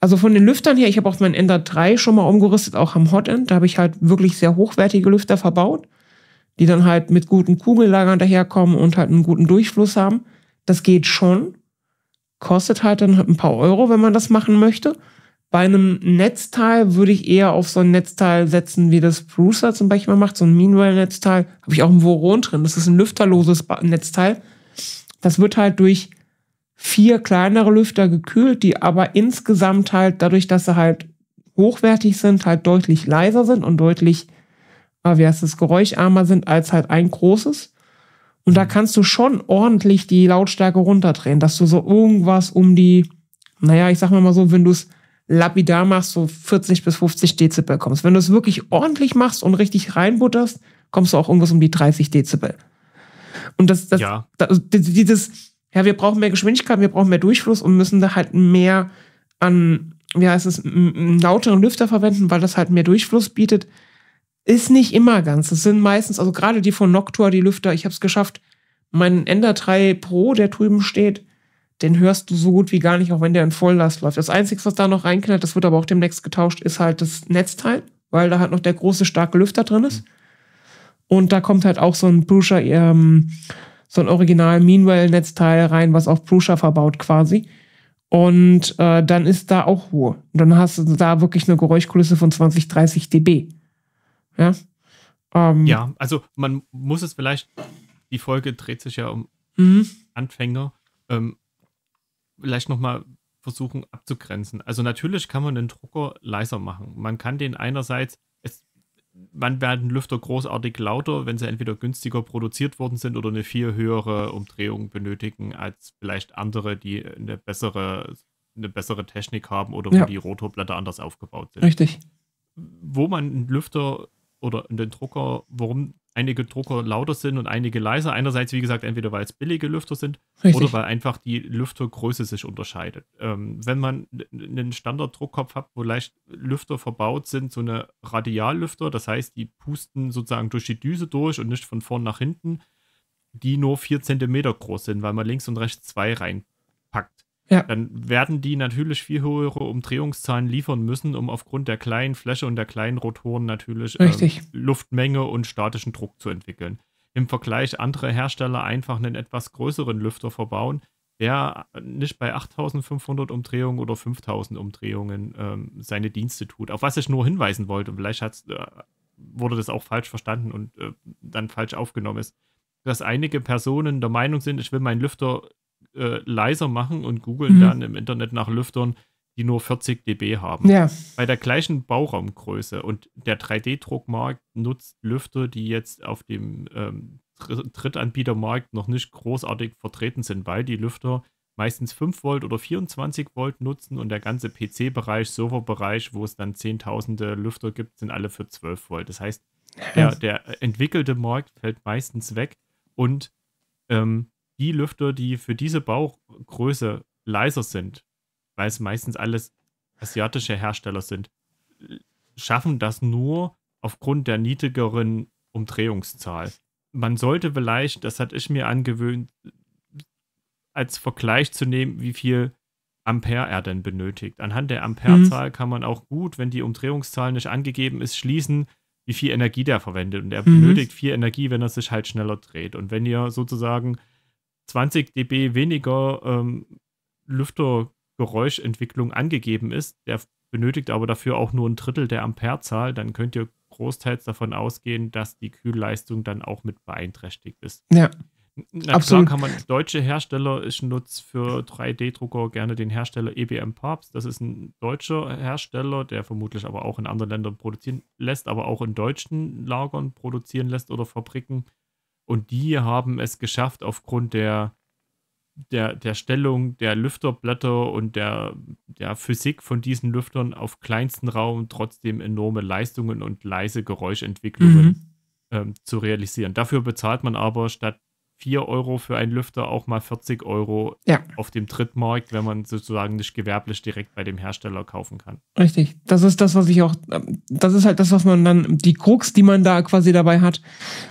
Also von den Lüftern her, ich habe auch meinen Ender 3 schon mal umgerüstet, auch am Hotend. Da habe ich halt wirklich sehr hochwertige Lüfter verbaut, die dann halt mit guten Kugellagern daherkommen und halt einen guten Durchfluss haben. Das geht schon. Kostet halt dann halt ein paar Euro, wenn man das machen möchte. Bei einem Netzteil würde ich eher auf so ein Netzteil setzen, wie das Prusa zum Beispiel macht, so ein Meanwhile-Netzteil. Habe ich auch ein Voron drin. Das ist ein lüfterloses Netzteil. Das wird halt durch 4 kleinere Lüfter gekühlt, die aber insgesamt halt dadurch, dass sie halt hochwertig sind, halt deutlich leiser sind und deutlich, geräuscharmer sind als halt ein großes. Und da kannst du schon ordentlich die Lautstärke runterdrehen, dass du so irgendwas um die, naja, ich sag mal so, wenn du es lapidar machst, so 40 bis 50 Dezibel kommst. Wenn du es wirklich ordentlich machst und richtig reinbutterst, kommst du auch irgendwas um die 30 Dezibel. Und ja, wir brauchen mehr Geschwindigkeit, wir brauchen mehr Durchfluss und müssen da halt mehr an, lauteren Lüfter verwenden, weil das halt mehr Durchfluss bietet. Ist nicht immer ganz. Das sind meistens, also gerade die von Noctua, die Lüfter, ich habe es geschafft, meinen Ender 3 Pro, der drüben steht, den hörst du so gut wie gar nicht, auch wenn der in Volllast läuft. Das Einzige, was da noch reinknallt, das wird aber auch demnächst getauscht, ist halt das Netzteil, weil da halt noch der große, starke Lüfter drin ist. Und da kommt halt auch so ein Prusa, so ein original Meanwhile-Netzteil rein, was auf Prusa verbaut quasi. Und dann ist da auch Ruhe. Und dann hast du da wirklich eine Geräuschkulisse von 20, 30 dB. Ja? Ja, also man muss es vielleicht, die Folge dreht sich ja um Anfänger, vielleicht nochmal versuchen abzugrenzen. Also natürlich kann man den Drucker leiser machen. Man kann den einerseits, wann werden Lüfter großartig lauter, wenn sie entweder günstiger produziert worden sind oder eine viel höhere Umdrehung benötigen als vielleicht andere, die eine bessere Technik haben oder wo die Rotorblätter anders aufgebaut sind. Richtig. Wo man einen Lüfter oder den Drucker, warum einige Drucker lauter sind und einige leiser. Einerseits, wie gesagt, entweder weil es billige Lüfter sind, richtig, oder weil einfach die Lüftergröße sich unterscheidet. Wenn man einen Standard-Druckkopf hat, wo leicht Lüfter verbaut sind, so eine Radiallüfter, das heißt, die pusten sozusagen durch die Düse durch und nicht von vorn nach hinten, die nur 4 cm groß sind, weil man links und rechts 2 reinpackt. Ja. Dann werden die natürlich viel höhere Umdrehungszahlen liefern müssen, um aufgrund der kleinen Fläche und der kleinen Rotoren natürlich Luftmenge und statischen Druck zu entwickeln. Im Vergleich andere Hersteller einfach einen etwas größeren Lüfter verbauen, der nicht bei 8500 Umdrehungen oder 5000 Umdrehungen seine Dienste tut. Auf was ich nur hinweisen wollte, vielleicht wurde das auch falsch verstanden und dann falsch aufgenommen ist, dass einige Personen der Meinung sind, ich will meinen Lüfter leiser machen und googeln dann im Internet nach Lüftern, die nur 40 dB haben. Ja. Bei der gleichen Bauraumgröße, und der 3D-Druckmarkt nutzt Lüfter, die jetzt auf dem Drittanbietermarkt noch nicht großartig vertreten sind, weil die Lüfter meistens 5 Volt oder 24 Volt nutzen und der ganze PC-Bereich, Serverbereich, wo es dann zehntausende Lüfter gibt, sind alle für 12 Volt. Das heißt, der entwickelte Markt fällt meistens weg und die Lüfter, die für diese Baugröße leiser sind, weil es meistens alles asiatische Hersteller sind, schaffen das nur aufgrund der niedrigeren Umdrehungszahl. Man sollte vielleicht, das hatte ich mir angewöhnt, als Vergleich zu nehmen, wie viel Ampere er denn benötigt. Anhand der Amperezahl kann man auch gut, wenn die Umdrehungszahl nicht angegeben ist, schließen, wie viel Energie der verwendet. Und er benötigt viel Energie, wenn er sich halt schneller dreht. Und wenn ihr sozusagen 20 dB weniger Lüftergeräuschentwicklung angegeben ist, der benötigt aber dafür auch nur ein Drittel der Amperezahl, dann könnt ihr großteils davon ausgehen, dass die Kühlleistung dann auch mit beeinträchtigt ist. Ja, absolut. Klar kann man deutsche Hersteller, ich nutze für 3D-Drucker gerne den Hersteller EBM Pabst, das ist ein deutscher Hersteller, der vermutlich aber auch in anderen Ländern produzieren lässt, aber auch in deutschen Lagern produzieren lässt oder Fabriken. Und die haben es geschafft, aufgrund der Stellung der Lüfterblätter und der Physik von diesen Lüftern auf kleinsten Raum trotzdem enorme Leistungen und leise Geräuschentwicklungen zu realisieren. Dafür bezahlt man aber statt 4 Euro für einen Lüfter auch mal 40 Euro auf dem Drittmarkt, wenn man sozusagen nicht gewerblich direkt bei dem Hersteller kaufen kann. Richtig, das ist das, was ich auch, das ist halt das, was man dann, die Krux, die man da quasi dabei hat,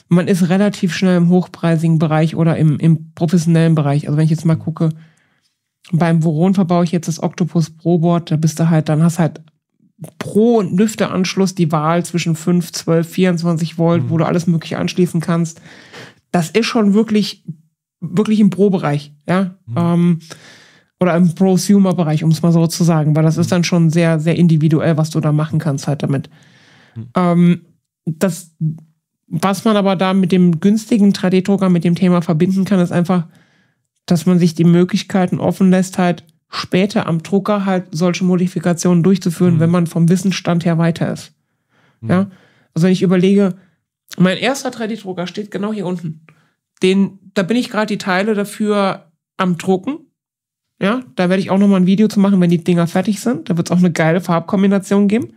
man ist relativ schnell im hochpreisigen Bereich oder im professionellen Bereich. Also wenn ich jetzt mal gucke, beim Voron verbaue ich jetzt das Octopus Pro Board, da bist du halt, dann hast halt pro Lüfteranschluss die Wahl zwischen 5, 12, 24 Volt, wo du alles mögliche anschließen kannst. Das ist schon wirklich, wirklich im Pro-Bereich, ja, oder im Prosumer-Bereich, um es mal so zu sagen, weil das ist dann schon sehr, sehr individuell, was du da machen kannst halt damit. Das, was man aber da mit dem günstigen 3D-Drucker mit dem Thema verbinden kann, ist einfach, dass man sich die Möglichkeiten offen lässt, halt später am Drucker halt solche Modifikationen durchzuführen, wenn man vom Wissensstand her weiter ist. Ja, also wenn ich überlege, mein erster 3D-Drucker steht genau hier unten. Da bin ich gerade die Teile dafür am Drucken. Ja, da werde ich auch nochmal ein Video zu machen, wenn die Dinger fertig sind. Da wird es auch eine geile Farbkombination geben.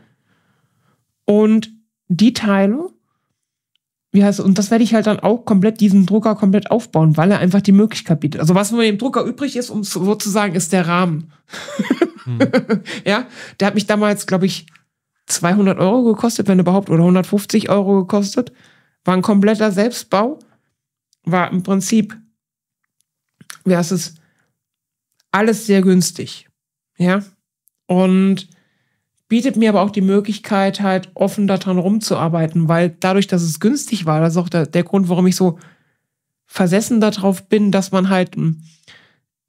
Und die Teile, und das werde ich halt dann auch komplett, diesen Drucker komplett aufbauen, weil er einfach die Möglichkeit bietet. Also was mit dem Drucker übrig ist, um es so zu sagen, ist der Rahmen. Ja, der hat mich damals, glaube ich, 200 Euro gekostet, wenn überhaupt, oder 150 Euro gekostet. War ein kompletter Selbstbau. War im Prinzip, alles sehr günstig. Ja. Und bietet mir aber auch die Möglichkeit, halt offen daran rumzuarbeiten, weil dadurch, dass es günstig war, das ist auch der Grund, warum ich so versessen darauf bin, dass man halt ein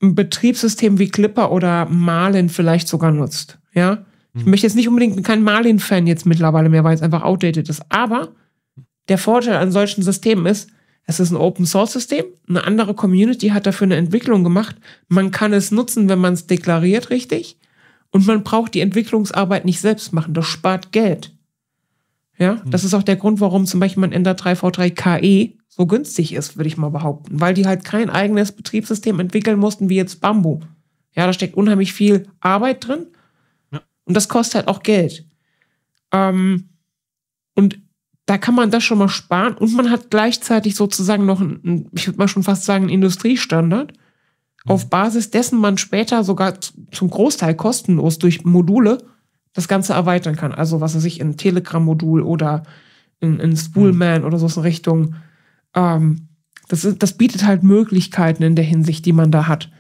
Betriebssystem wie Klipper oder Marlin vielleicht sogar nutzt. Ja. Ich möchte jetzt nicht unbedingt kein Marlin-Fan jetzt mittlerweile mehr, weil es einfach outdated ist. Aber der Vorteil an solchen Systemen ist, es ist ein Open-Source-System. Eine andere Community hat dafür eine Entwicklung gemacht. Man kann es nutzen, wenn man es deklariert richtig. Und man braucht die Entwicklungsarbeit nicht selbst machen. Das spart Geld. Ja, das ist auch der Grund, warum zum Beispiel mein Ender 3 V3 KE so günstig ist, würde ich mal behaupten. Weil die halt kein eigenes Betriebssystem entwickeln mussten, wie jetzt Bambu. Ja, da steckt unheimlich viel Arbeit drin. Und das kostet halt auch Geld. Und Da kann man das schon mal sparen und man hat gleichzeitig sozusagen noch einen, ich würde mal schon fast sagen, einen Industriestandard, auf Basis dessen man später sogar zum Großteil kostenlos durch Module das Ganze erweitern kann. Also was weiß ich, ein Telegram-Modul oder ein Spoolman oder so in Richtung. Das bietet halt Möglichkeiten in der Hinsicht, die man da hat.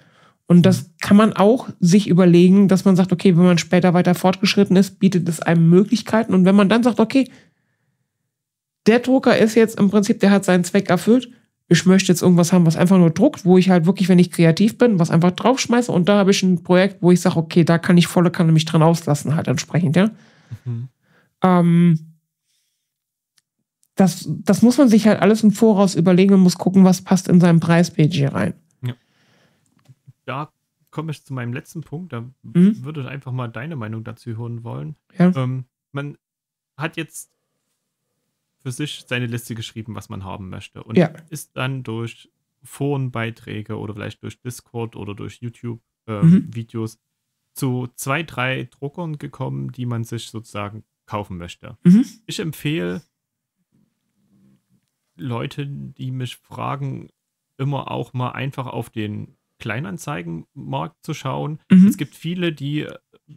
Und das kann man auch sich überlegen, dass man sagt, okay, wenn man später weiter fortgeschritten ist, bietet es einem Möglichkeiten. Und wenn man dann sagt, okay, der Drucker ist jetzt im Prinzip, der hat seinen Zweck erfüllt. Ich möchte jetzt irgendwas haben, was einfach nur druckt, wo ich halt wirklich, wenn ich kreativ bin, was einfach draufschmeiße. Und da habe ich ein Projekt, wo ich sage, okay, da kann ich volle Kanne mich dran auslassen, halt entsprechend, ja. Das muss man sich halt alles im Voraus überlegen und muss gucken, was passt in seinem Preis-Budget rein. Ja. Da komme ich zu meinem letzten Punkt. Da würde ich einfach mal deine Meinung dazu hören wollen. Ja. Man hat jetzt für sich seine Liste geschrieben, was man haben möchte. Und ist dann durch Forenbeiträge oder vielleicht durch Discord oder durch YouTube-Videos zu 2, 3 Druckern gekommen, die man sich sozusagen kaufen möchte. Ich empfehle Leute, die mich fragen, immer auch mal einfach auf den Kleinanzeigenmarkt zu schauen. Es gibt viele, die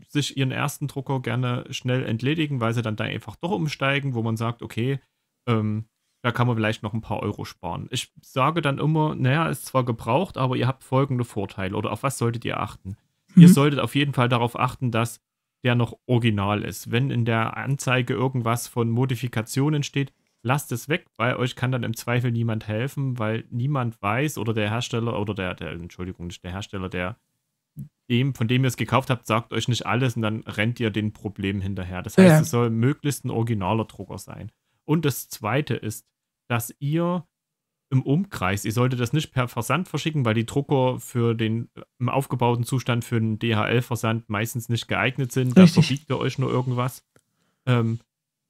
sich ihren ersten Drucker gerne schnell entledigen, weil sie dann da einfach doch umsteigen, wo man sagt, okay, da kann man vielleicht noch ein paar Euro sparen. Ich sage dann immer, naja, ist zwar gebraucht, aber ihr habt folgende Vorteile oder auf was solltet ihr achten? Ihr solltet auf jeden Fall darauf achten, dass der noch original ist. Wenn in der Anzeige irgendwas von Modifikationen steht, lasst es weg, weil euch kann dann im Zweifel niemand helfen, weil niemand weiß oder der Hersteller oder Entschuldigung, nicht der Hersteller, von dem ihr es gekauft habt, sagt euch nicht alles und dann rennt ihr den Problemen hinterher. Das heißt, es soll möglichst ein originaler Drucker sein. Und das Zweite ist, dass ihr im Umkreis, ihr solltet das nicht per Versand verschicken, weil die Drucker für den im aufgebauten Zustand für einen DHL-Versand meistens nicht geeignet sind. Da verbiegt ihr euch nur irgendwas.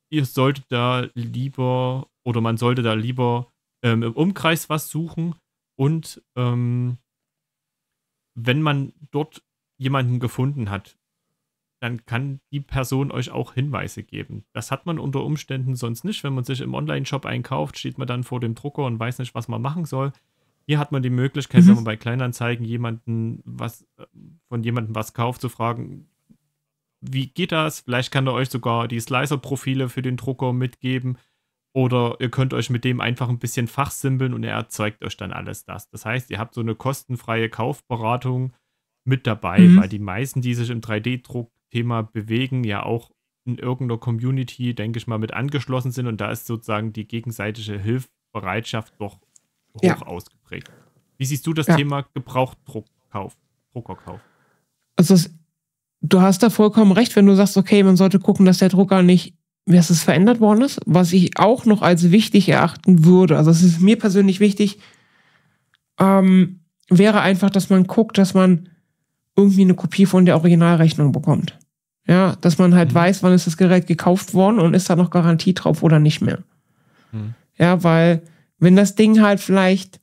Ihr solltet da lieber oder man sollte da lieber im Umkreis was suchen und wenn man dort jemanden gefunden hat, dann kann die Person euch auch Hinweise geben. Das hat man unter Umständen sonst nicht. Wenn man sich im Online-Shop einkauft, steht man dann vor dem Drucker und weiß nicht, was man machen soll. Hier hat man die Möglichkeit, wenn man bei Kleinanzeigen von jemandem was kauft, zu fragen, wie geht das? Vielleicht kann er euch sogar die Slicer-Profile für den Drucker mitgeben oder ihr könnt euch mit dem einfach ein bisschen fachsimpeln und er erzeugt euch dann alles das. Das heißt, ihr habt so eine kostenfreie Kaufberatung mit dabei, weil die meisten, die sich im 3D-Druck Thema bewegen, ja auch in irgendeiner Community, denke ich mal, mit angeschlossen sind und da ist sozusagen die gegenseitige Hilfsbereitschaft doch hoch ausgeprägt. Wie siehst du das Thema Gebrauchtdruckerkauf? Also du hast da vollkommen recht, wenn du sagst, okay, man sollte gucken, dass der Drucker nicht, dass es verändert worden ist, was ich auch noch als wichtig erachten würde. Also es ist mir persönlich wichtig, wäre einfach, dass man guckt, dass man irgendwie eine Kopie von der Originalrechnung bekommt. Ja, dass man halt weiß, wann ist das Gerät gekauft worden und ist da noch Garantie drauf oder nicht mehr. Ja, weil wenn das Ding halt vielleicht,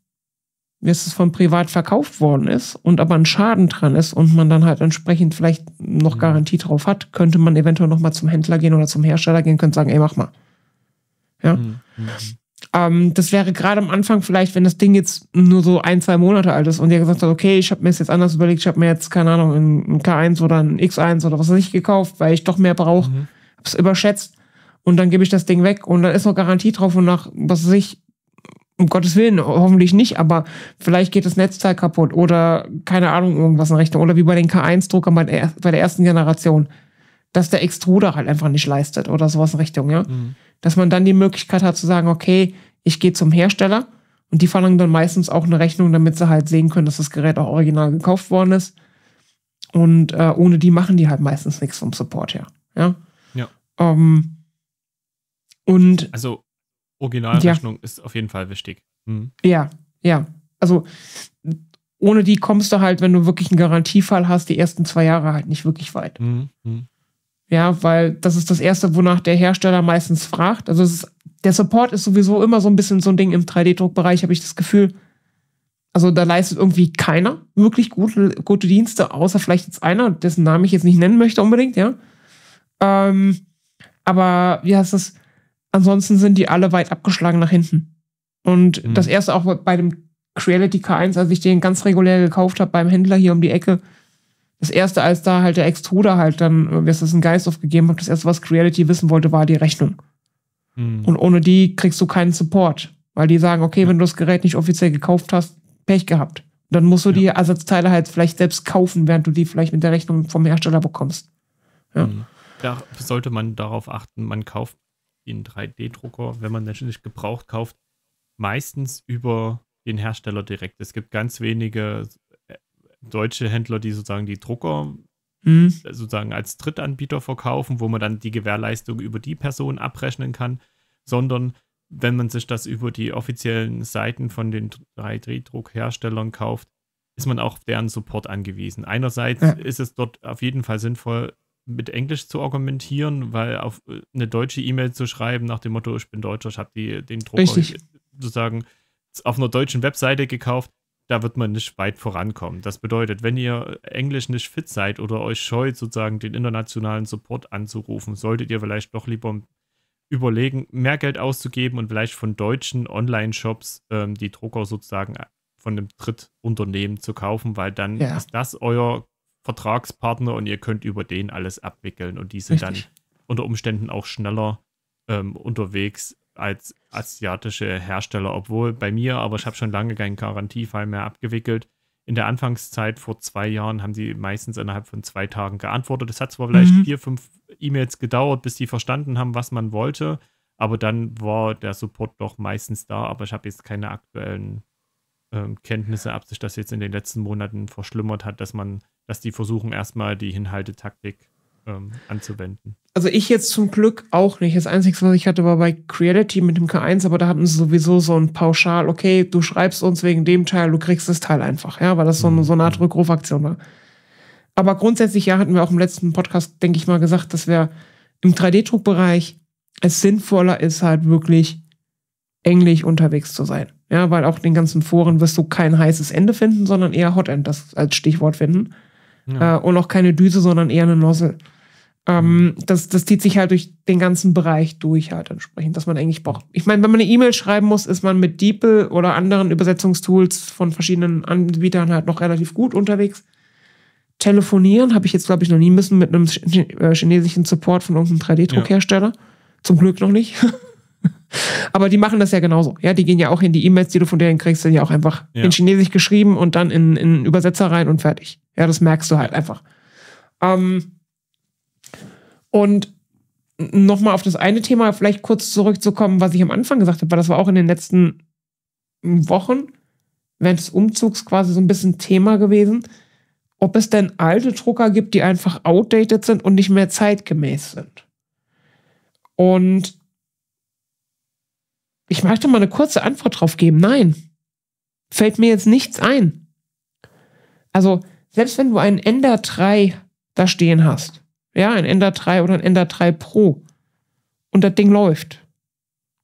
wenn es von privat verkauft worden ist und aber ein Schaden dran ist und man dann halt entsprechend vielleicht noch Garantie drauf hat, könnte man eventuell nochmal zum Händler gehen oder zum Hersteller gehen, könnte sagen, ey, mach mal. Ja. Das wäre gerade am Anfang vielleicht, wenn das Ding jetzt nur so 1, 2 Monate alt ist und der gesagt hat, okay, ich habe mir es jetzt anders überlegt, ich habe mir jetzt, keine Ahnung, ein K1 oder ein X1 oder was weiß ich gekauft, weil ich doch mehr brauche, hab's überschätzt und dann gebe ich das Ding weg und dann ist noch Garantie drauf und nach, was weiß ich, um Gottes Willen, hoffentlich nicht, aber vielleicht geht das Netzteil kaputt oder keine Ahnung, irgendwas in Richtung. Oder wie bei den K1-Druckern bei der ersten Generation, dass der Extruder halt einfach nicht leistet oder sowas in Richtung, ja. Dass man dann die Möglichkeit hat zu sagen, okay, ich gehe zum Hersteller und die verlangen dann meistens auch eine Rechnung, damit sie halt sehen können, dass das Gerät auch original gekauft worden ist. Und ohne die machen die halt meistens nichts vom Support her. Ja. Und also Originalrechnung ist auf jeden Fall wichtig. Also ohne die kommst du halt, wenn du wirklich einen Garantiefall hast, die ersten 2 Jahre halt nicht wirklich weit. Ja, weil das ist das Erste, wonach der Hersteller meistens fragt. Also der Support ist sowieso immer so ein bisschen so ein Ding im 3D-Druckbereich, habe ich das Gefühl. Also da leistet irgendwie keiner wirklich gute Dienste, außer vielleicht jetzt einer, dessen Namen ich jetzt nicht nennen möchte unbedingt, ja. Aber wie heißt das? Ansonsten sind die alle weit abgeschlagen nach hinten. Und das erste auch bei dem Creality K1, als ich den ganz regulär gekauft habe beim Händler hier um die Ecke, das erste, als da halt der Extruder halt dann, wie es das in Geist aufgegeben hat, das erste, was Creality wissen wollte, war die Rechnung. Und ohne die kriegst du keinen Support. Weil die sagen, okay, wenn du das Gerät nicht offiziell gekauft hast, Pech gehabt. Dann musst du die Ersatzteile halt vielleicht selbst kaufen, während du die vielleicht mit der Rechnung vom Hersteller bekommst. Ja. Da sollte man darauf achten, man kauft den 3D-Drucker, wenn man natürlich gebraucht kauft, meistens über den Hersteller direkt. Es gibt ganz wenige deutsche Händler, die sozusagen die Drucker sozusagen als Drittanbieter verkaufen, wo man dann die Gewährleistung über die Person abrechnen kann, sondern wenn man sich das über die offiziellen Seiten von den 3D-Druckherstellern kauft, ist man auch auf deren Support angewiesen. Einerseits ist es dort auf jeden Fall sinnvoll, mit Englisch zu argumentieren, weil auf eine deutsche E-Mail zu schreiben nach dem Motto, ich bin Deutscher, ich habe den Drucker sozusagen auf einer deutschen Webseite gekauft, da wird man nicht weit vorankommen. Das bedeutet, wenn ihr Englisch nicht fit seid oder euch scheut, sozusagen den internationalen Support anzurufen, solltet ihr vielleicht doch lieber überlegen, mehr Geld auszugeben und vielleicht von deutschen Online-Shops die Drucker sozusagen von einem Drittunternehmen zu kaufen, weil dann ist das euer Vertragspartner und ihr könnt über den alles abwickeln und die sind dann unter Umständen auch schneller unterwegs als asiatische Hersteller, obwohl bei mir, aber ich habe schon lange keinen Garantiefall mehr abgewickelt. In der Anfangszeit vor 2 Jahren haben die meistens innerhalb von 2 Tagen geantwortet. Es hat zwar vielleicht 4, 5 E-Mails gedauert, bis die verstanden haben, was man wollte, aber dann war der Support doch meistens da, aber ich habe jetzt keine aktuellen Kenntnisse, ob sich das jetzt in den letzten Monaten verschlimmert hat, dass die versuchen, erstmal die Hinhaltetaktik anzuwenden. Also ich jetzt zum Glück auch nicht. Das Einzige, was ich hatte, war bei Creality mit dem K1, aber da hatten sie sowieso so ein Pauschal, okay, du schreibst uns wegen dem Teil, du kriegst das Teil einfach, ja, weil das so eine Art Rückrufaktion war. Aber grundsätzlich, ja, hatten wir auch im letzten Podcast, denke ich mal, gesagt, dass wir im 3D-Druckbereich es sinnvoller ist, halt wirklich englisch unterwegs zu sein. Ja, weil auch in den ganzen Foren wirst du kein heißes Ende finden, sondern eher Hotend, das als Stichwort finden. Ja. Und auch keine Düse, sondern eher eine Nozzle. Das zieht sich halt durch den ganzen Bereich durch halt entsprechend, dass man eigentlich braucht. Ich meine, wenn man eine E-Mail schreiben muss, ist man mit DeepL oder anderen Übersetzungstools von verschiedenen Anbietern halt noch relativ gut unterwegs. Telefonieren habe ich jetzt, glaube ich, noch nie müssen mit einem chinesischen Support von irgendeinem 3D-Druckhersteller. Ja. Zum Glück noch nicht. Aber die machen das ja genauso. Ja, die gehen ja auch in die E-Mails, die du von denen kriegst, sind ja auch einfach in Chinesisch geschrieben und dann in Übersetzer rein und fertig. Ja, das merkst du halt einfach. Und nochmal auf das eine Thema vielleicht kurz zurückzukommen, was ich am Anfang gesagt habe, weil das war auch in den letzten Wochen während des Umzugs quasi so ein bisschen Thema gewesen, ob es denn alte Drucker gibt, die einfach outdated sind und nicht mehr zeitgemäß sind. Und ich möchte mal eine kurze Antwort drauf geben. Nein. Fällt mir jetzt nichts ein. Also, selbst wenn du einen Ender 3 da stehen hast, ja, ein Ender 3 oder ein Ender 3 Pro und das Ding läuft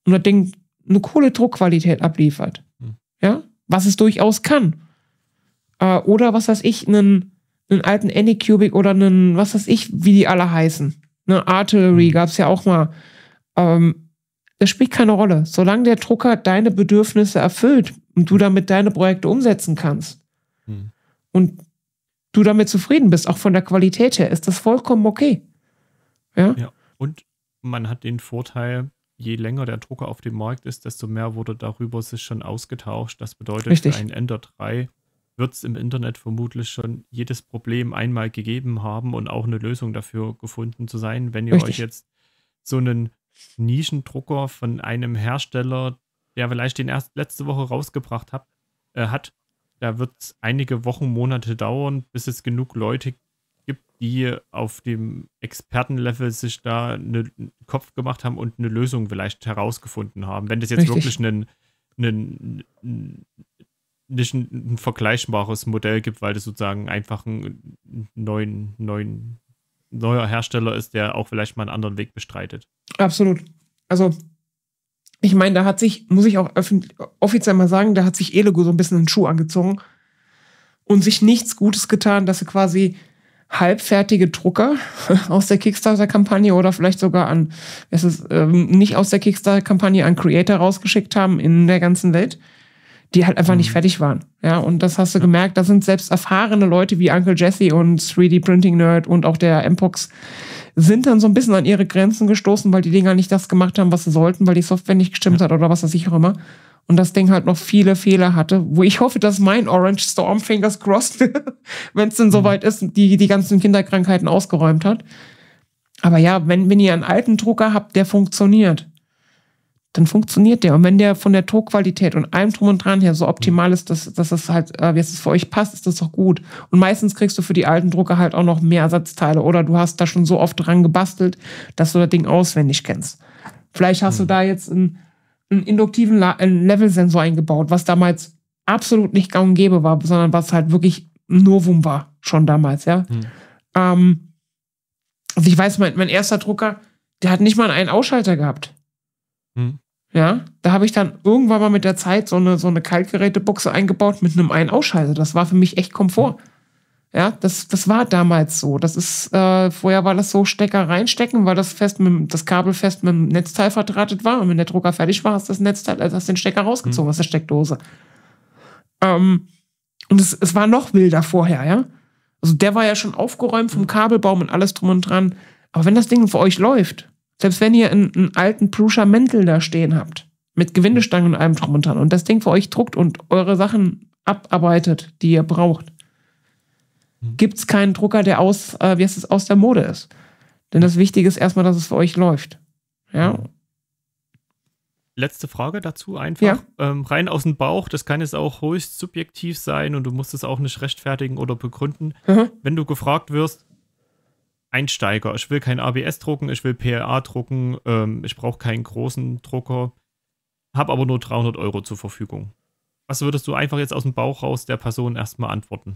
und das Ding eine coole Druckqualität abliefert, ja, was es durchaus kann. Oder, was weiß ich, einen alten Anycubic oder einen, was weiß ich, wie die alle heißen. Eine Artillery gab es ja auch mal. Das spielt keine Rolle. Solange der Drucker deine Bedürfnisse erfüllt und du damit deine Projekte umsetzen kannst und du damit zufrieden bist, auch von der Qualität her, ist das vollkommen okay. Ja? Ja. Und man hat den Vorteil, je länger der Drucker auf dem Markt ist, desto mehr wurde darüber sich schon ausgetauscht. Das bedeutet, für einen Ender 3 wird es im Internet vermutlich schon jedes Problem einmal gegeben haben und auch eine Lösung dafür gefunden zu sein. Wenn ihr euch jetzt so einen Nischendrucker von einem Hersteller, der vielleicht den erst letzte Woche rausgebracht hat, da wird es einige Wochen, Monate dauern, bis es genug Leute gibt, die auf dem Expertenlevel sich da einen Kopf gemacht haben und eine Lösung vielleicht herausgefunden haben. Wenn das jetzt wirklich nicht ein vergleichbares Modell gibt, weil das sozusagen einfach ein neuer Hersteller ist, der auch vielleicht mal einen anderen Weg bestreitet. Absolut. Also, ich meine, da hat sich, muss ich auch offiziell mal sagen, da hat sich Elegoo so ein bisschen den Schuh angezogen und sich nichts Gutes getan, dass sie quasi halbfertige Drucker aus der Kickstarter-Kampagne oder vielleicht sogar an, es ist nicht aus der Kickstarter-Kampagne, an Creator rausgeschickt haben in der ganzen Welt, die halt einfach nicht fertig waren. Ja, und das hast du gemerkt, das sind selbst erfahrene Leute wie Uncle Jesse und 3D-Printing-Nerd und auch der Mpox sind dann so ein bisschen an ihre Grenzen gestoßen, weil die Dinger nicht das gemacht haben, was sie sollten, weil die Software nicht gestimmt hat oder was weiß ich auch immer. Und das Ding halt noch viele Fehler hatte, wo ich hoffe, dass mein Orange Storm, fingers crossed, wenn es denn soweit ist, die ganzen Kinderkrankheiten ausgeräumt hat. Aber ja, wenn ihr einen alten Drucker habt, der funktioniert, dann funktioniert der. Und wenn der von der Druckqualität und allem drum und dran her so optimal ist, dass das halt, wie es für euch passt, ist das doch gut. Und meistens kriegst du für die alten Drucker halt auch noch mehr Ersatzteile oder du hast da schon so oft dran gebastelt, dass du das Ding auswendig kennst. Vielleicht hast du da jetzt einen induktiven Level-Sensor eingebaut, was damals absolut nicht gang und gäbe war, sondern was halt wirklich ein Novum war, schon damals, ja. Also ich weiß, mein erster Drucker, der hat nicht mal einen Ausschalter gehabt. Ja, da habe ich dann irgendwann mal mit der Zeit so eine Kaltgerätebuchse eingebaut mit einem Ein-Ausschalter. Das war für mich echt Komfort. Ja, das war damals so. Das ist, vorher war das so Stecker reinstecken, weil das Kabel fest mit dem Netzteil verdrahtet war. Und wenn der Drucker fertig war, hast du das Netzteil, also hast den Stecker rausgezogen aus der Steckdose. Und es war noch wilder vorher, ja. Also der war ja schon aufgeräumt vom Kabelbaum und alles drum und dran. Aber wenn das Ding für euch läuft, selbst wenn ihr einen alten Prusa Mäntel da stehen habt, mit Gewindestangen und allem drum und dran, und das Ding für euch druckt und eure Sachen abarbeitet, die ihr braucht, gibt es keinen Drucker, der aus der Mode ist. Denn das Wichtige ist erstmal, dass es für euch läuft. Ja. Letzte Frage dazu einfach. Ja. Rein aus dem Bauch, das kann jetzt auch höchst subjektiv sein und du musst es auch nicht rechtfertigen oder begründen. Wenn du gefragt wirst, Einsteiger, ich will kein ABS drucken, ich will PLA drucken, ich brauche keinen großen Drucker, habe aber nur 300 Euro zur Verfügung. Was würdest du einfach jetzt aus dem Bauch raus der Person erstmal antworten?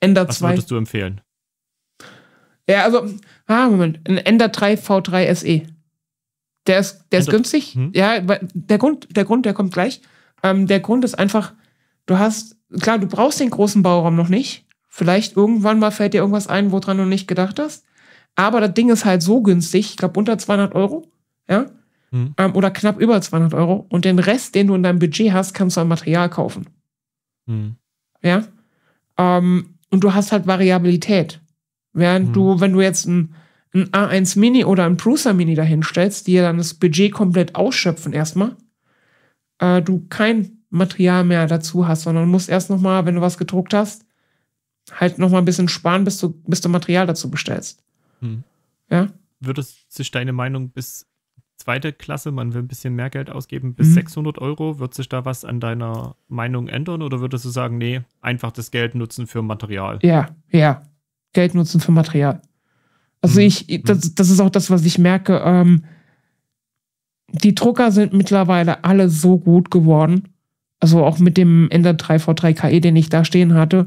Ender 2. Was würdest du empfehlen? Ja, also, Moment, ein Ender 3 V3 SE. Der ist günstig. Ja, der Grund, der kommt gleich. Der Grund ist einfach, du brauchst den großen Bauraum noch nicht. Vielleicht irgendwann mal fällt dir irgendwas ein, woran du nicht gedacht hast. Aber das Ding ist halt so günstig, ich glaube unter 200 Euro, ja, oder knapp über 200 Euro. Und den Rest, den du in deinem Budget hast, kannst du an Material kaufen. Ja, und du hast halt Variabilität. Während du, wenn du jetzt einen A1 Mini oder einen Prusa Mini dahinstellst, die ja dann das Budget komplett ausschöpfen erstmal, du kein Material mehr dazu hast, sondern musst erst nochmal, wenn du was gedruckt hast, halt noch mal ein bisschen sparen, bis du Material dazu bestellst. Ja? Würdest sich deine Meinung bis zweite Klasse, man will ein bisschen mehr Geld ausgeben, bis 600 Euro, wird sich da was an deiner Meinung ändern oder würdest du sagen, nee, einfach das Geld nutzen für Material? Ja. Geld nutzen für Material. Also das ist auch das, was ich merke. Die Drucker sind mittlerweile alle so gut geworden. Also auch mit dem Ender 3 V3 KE, den ich da stehen hatte,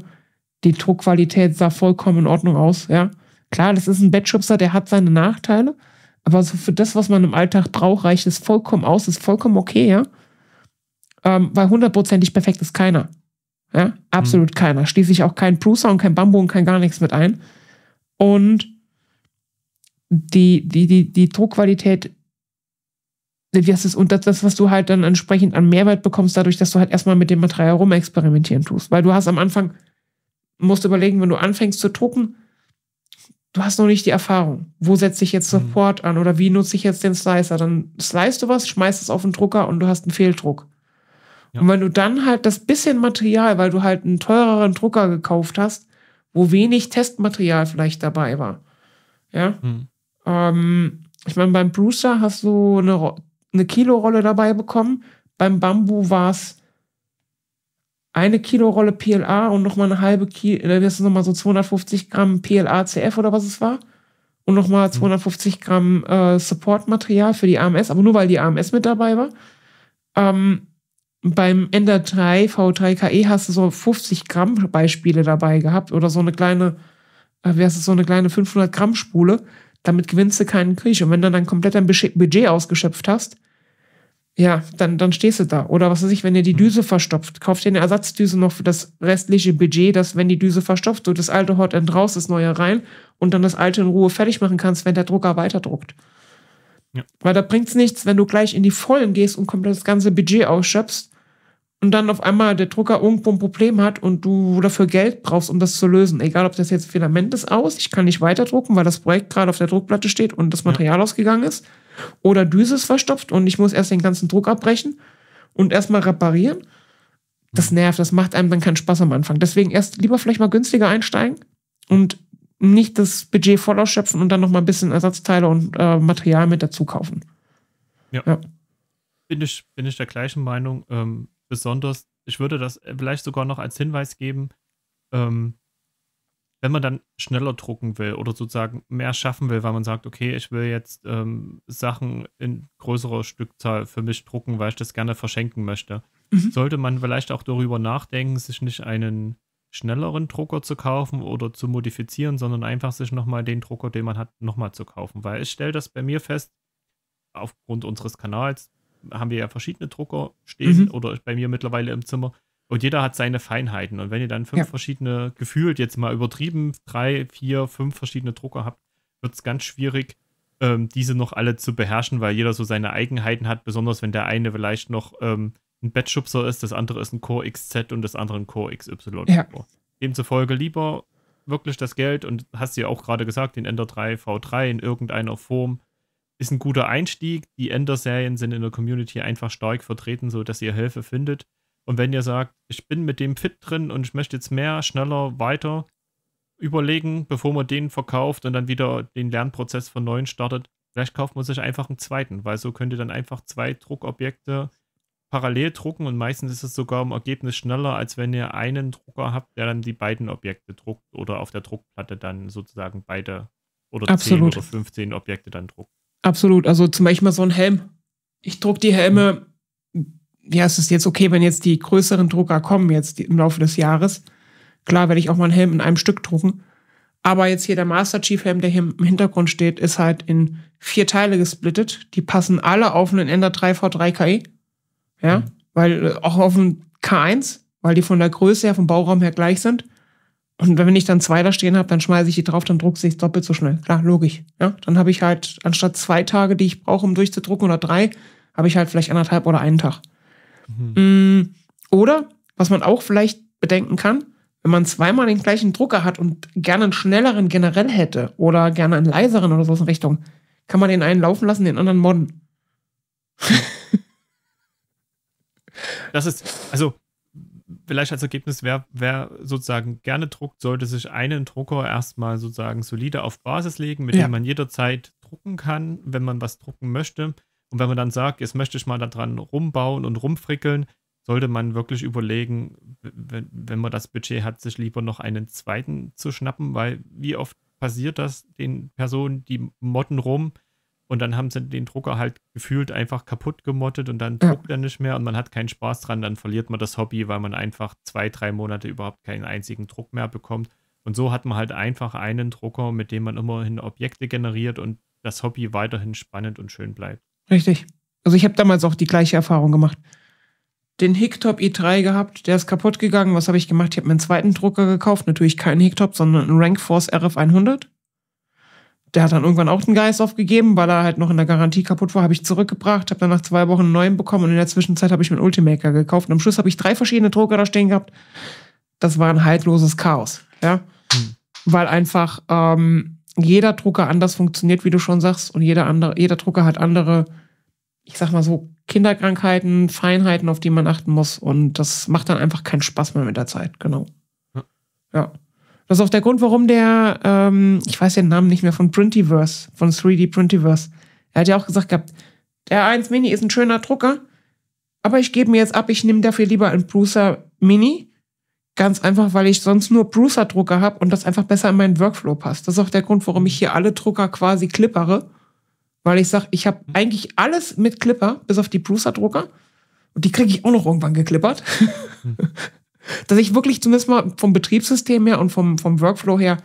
die Druckqualität sah vollkommen in Ordnung aus, ja. Klar, das ist ein Bettschubser, der hat seine Nachteile, aber so für das, was man im Alltag braucht, reicht es vollkommen aus, ist vollkommen okay, ja. Weil hundertprozentig perfekt ist keiner. Ja, absolut keiner. Schließe ich auch keinen Prusa und kein Bambu und kein gar nichts mit ein. Und die Druckqualität, das, was du halt dann entsprechend an Mehrwert bekommst, dadurch, dass du halt erstmal mit dem Material rumexperimentieren tust. Weil du hast am Anfang musst überlegen, wenn du anfängst zu drucken, du hast noch nicht die Erfahrung. Wo setze ich jetzt Support an oder wie nutze ich jetzt den Slicer? Dann slicest du was, schmeißt es auf den Drucker und du hast einen Fehldruck. Ja. Und wenn du dann halt das bisschen Material, weil du halt einen teureren Drucker gekauft hast, wo wenig Testmaterial vielleicht dabei war. Ja? Ich meine, beim Prusa hast du eine Kilo-Rolle dabei bekommen, beim Bambu war es eine Kilo-Rolle PLA und nochmal eine halbe Kilo, das ist nochmal so 250 Gramm PLA-CF oder was es war. Und nochmal 250 Gramm Support-Material für die AMS, aber nur weil die AMS mit dabei war. Beim Ender 3 V3 KE hast du so 50 Gramm Beispiele dabei gehabt oder so eine kleine, 500 Gramm Spule. Damit gewinnst du keinen Krieg. Und wenn du dann komplett dein Budget ausgeschöpft hast, ja, dann stehst du da. Oder was weiß ich, wenn dir die Düse verstopft, kauft dir eine Ersatzdüse noch für das restliche Budget, dass, wenn die Düse verstopft, du das alte Hotend raus, das neue rein und dann das alte in Ruhe fertig machen kannst, wenn der Drucker weiterdruckt. Ja. Weil da bringt's nichts, wenn du gleich in die Vollen gehst und komplett das ganze Budget ausschöpfst und dann auf einmal der Drucker irgendwo ein Problem hat und du dafür Geld brauchst, um das zu lösen. Egal, ob das jetzt Filament ist aus, ich kann nicht weiterdrucken, weil das Projekt gerade auf der Druckplatte steht und das Material ausgegangen ist. Oder Düse ist verstopft und ich muss erst den ganzen Druck abbrechen und erstmal reparieren. Das nervt, das macht einem dann keinen Spaß am Anfang. Deswegen erst lieber vielleicht mal günstiger einsteigen und nicht das Budget voll ausschöpfen und dann nochmal ein bisschen Ersatzteile und Material mit dazu kaufen. Ja. Bin ich der gleichen Meinung. Besonders, ich würde das vielleicht sogar noch als Hinweis geben, wenn man dann schneller drucken will oder sozusagen mehr schaffen will, weil man sagt, okay, ich will jetzt Sachen in größerer Stückzahl für mich drucken, weil ich das gerne verschenken möchte, sollte man vielleicht auch darüber nachdenken, sich nicht einen schnelleren Drucker zu kaufen oder zu modifizieren, sondern einfach sich nochmal den Drucker, den man hat, nochmal zu kaufen. Weil ich stelle das bei mir fest, aufgrund unseres Kanals haben wir ja verschiedene Drucker stehen oder bei mir mittlerweile im Zimmer. Und jeder hat seine Feinheiten. Und wenn ihr dann 5 verschiedene, gefühlt jetzt mal übertrieben, 3, 4, 5 verschiedene Drucker habt, wird es ganz schwierig, diese noch alle zu beherrschen, weil jeder so seine Eigenheiten hat, besonders wenn der eine vielleicht noch ein Bettschubser ist, das andere ist ein Core XZ und das andere ein Core XY. Ja. Demzufolge lieber wirklich das Geld, und hast du ja auch gerade gesagt, den Ender 3 V3 in irgendeiner Form ist ein guter Einstieg. Die Ender-Serien sind in der Community einfach stark vertreten, sodass ihr Hilfe findet. Und wenn ihr sagt, ich bin mit dem fit drin und ich möchte jetzt mehr, schneller, weiter, überlegen, bevor man den verkauft und dann wieder den Lernprozess von neuem startet, vielleicht kauft man sich einfach einen zweiten, weil so könnt ihr dann einfach 2 Druckobjekte parallel drucken und meistens ist es sogar im Ergebnis schneller, als wenn ihr einen Drucker habt, der dann die beiden Objekte druckt oder auf der Druckplatte dann sozusagen beide oder 10 oder 15 Objekte dann druckt. Absolut, also zum Beispiel mal so ein Helm. Ich druck die Helme. Ja, es ist jetzt okay, wenn jetzt die größeren Drucker kommen, jetzt im Laufe des Jahres. Klar werde ich auch mal einen Helm in einem Stück drucken. Aber jetzt hier der Master Chief Helm, der hier im Hintergrund steht, ist halt in 4 Teile gesplittet. Die passen alle auf einen Ender 3 V3 KE. Ja, weil auch auf einen K1, weil die von der Größe her, vom Bauraum her gleich sind. Und wenn ich dann 2 da stehen habe, dann schmeiße ich die drauf, dann drucke ich doppelt so schnell. Klar, logisch. Ja, dann habe ich halt anstatt 2 Tage, die ich brauche, um durchzudrucken, oder 3, habe ich halt vielleicht 1,5 oder 1 Tag. Oder, was man auch vielleicht bedenken kann, wenn man zweimal den gleichen Drucker hat und gerne einen schnelleren generell hätte oder gerne einen leiseren oder sowas in Richtung, kann man den einen laufen lassen, den anderen modden. Das ist, also vielleicht als Ergebnis, wer sozusagen gerne druckt, sollte sich einen Drucker erstmal sozusagen solide auf Basis legen, mit dem man jederzeit drucken kann, wenn man was drucken möchte. Und wenn man dann sagt, jetzt möchte ich mal daran rumbauen und rumfrickeln, sollte man wirklich überlegen, wenn man das Budget hat, sich lieber noch einen zweiten zu schnappen, weil wie oft passiert das den Personen, die modden rum und dann haben sie den Drucker halt gefühlt einfach kaputt gemottet und dann druckt er nicht mehr und man hat keinen Spaß dran, dann verliert man das Hobby, weil man einfach 2, 3 Monate überhaupt keinen einzigen Druck mehr bekommt. Und so hat man halt einfach einen Drucker, mit dem man immerhin Objekte generiert und das Hobby weiterhin spannend und schön bleibt. Richtig. Also ich habe damals auch die gleiche Erfahrung gemacht. Den Hicktop i3 gehabt, der ist kaputt gegangen. Was habe ich gemacht? Ich habe mir einen zweiten Drucker gekauft. Natürlich keinen Hicktop, sondern einen Rankforce RF100. Der hat dann irgendwann auch den Geist aufgegeben, weil er halt noch in der Garantie kaputt war. Habe ich zurückgebracht, habe dann nach 2 Wochen einen neuen bekommen und in der Zwischenzeit habe ich mir einen Ultimaker gekauft. Und am Schluss habe ich 3 verschiedene Drucker da stehen gehabt. Das war ein haltloses Chaos. Ja? Weil einfach jeder Drucker anders funktioniert, wie du schon sagst, und jeder Drucker hat andere, ich sag mal so, Kinderkrankheiten, Feinheiten, auf die man achten muss, und das macht dann einfach keinen Spaß mehr mit der Zeit, genau. Ja. Das ist auch der Grund, warum der, ich weiß den Namen nicht mehr, von Printiverse, von 3D Printiverse, er hat ja auch gesagt gehabt, der A1 Mini ist ein schöner Drucker, aber ich gebe mir jetzt ab, ich nehme dafür lieber einen Prusa Mini. Ganz einfach, weil ich sonst nur Prusa-Drucker habe und das einfach besser in meinen Workflow passt. Das ist auch der Grund, warum ich hier alle Drucker quasi klippere. Weil ich sage, ich habe eigentlich alles mit Klipper, bis auf die Prusa-Drucker. Und die kriege ich auch noch irgendwann geklippert. Dass ich wirklich zumindest mal vom Betriebssystem her und vom Workflow her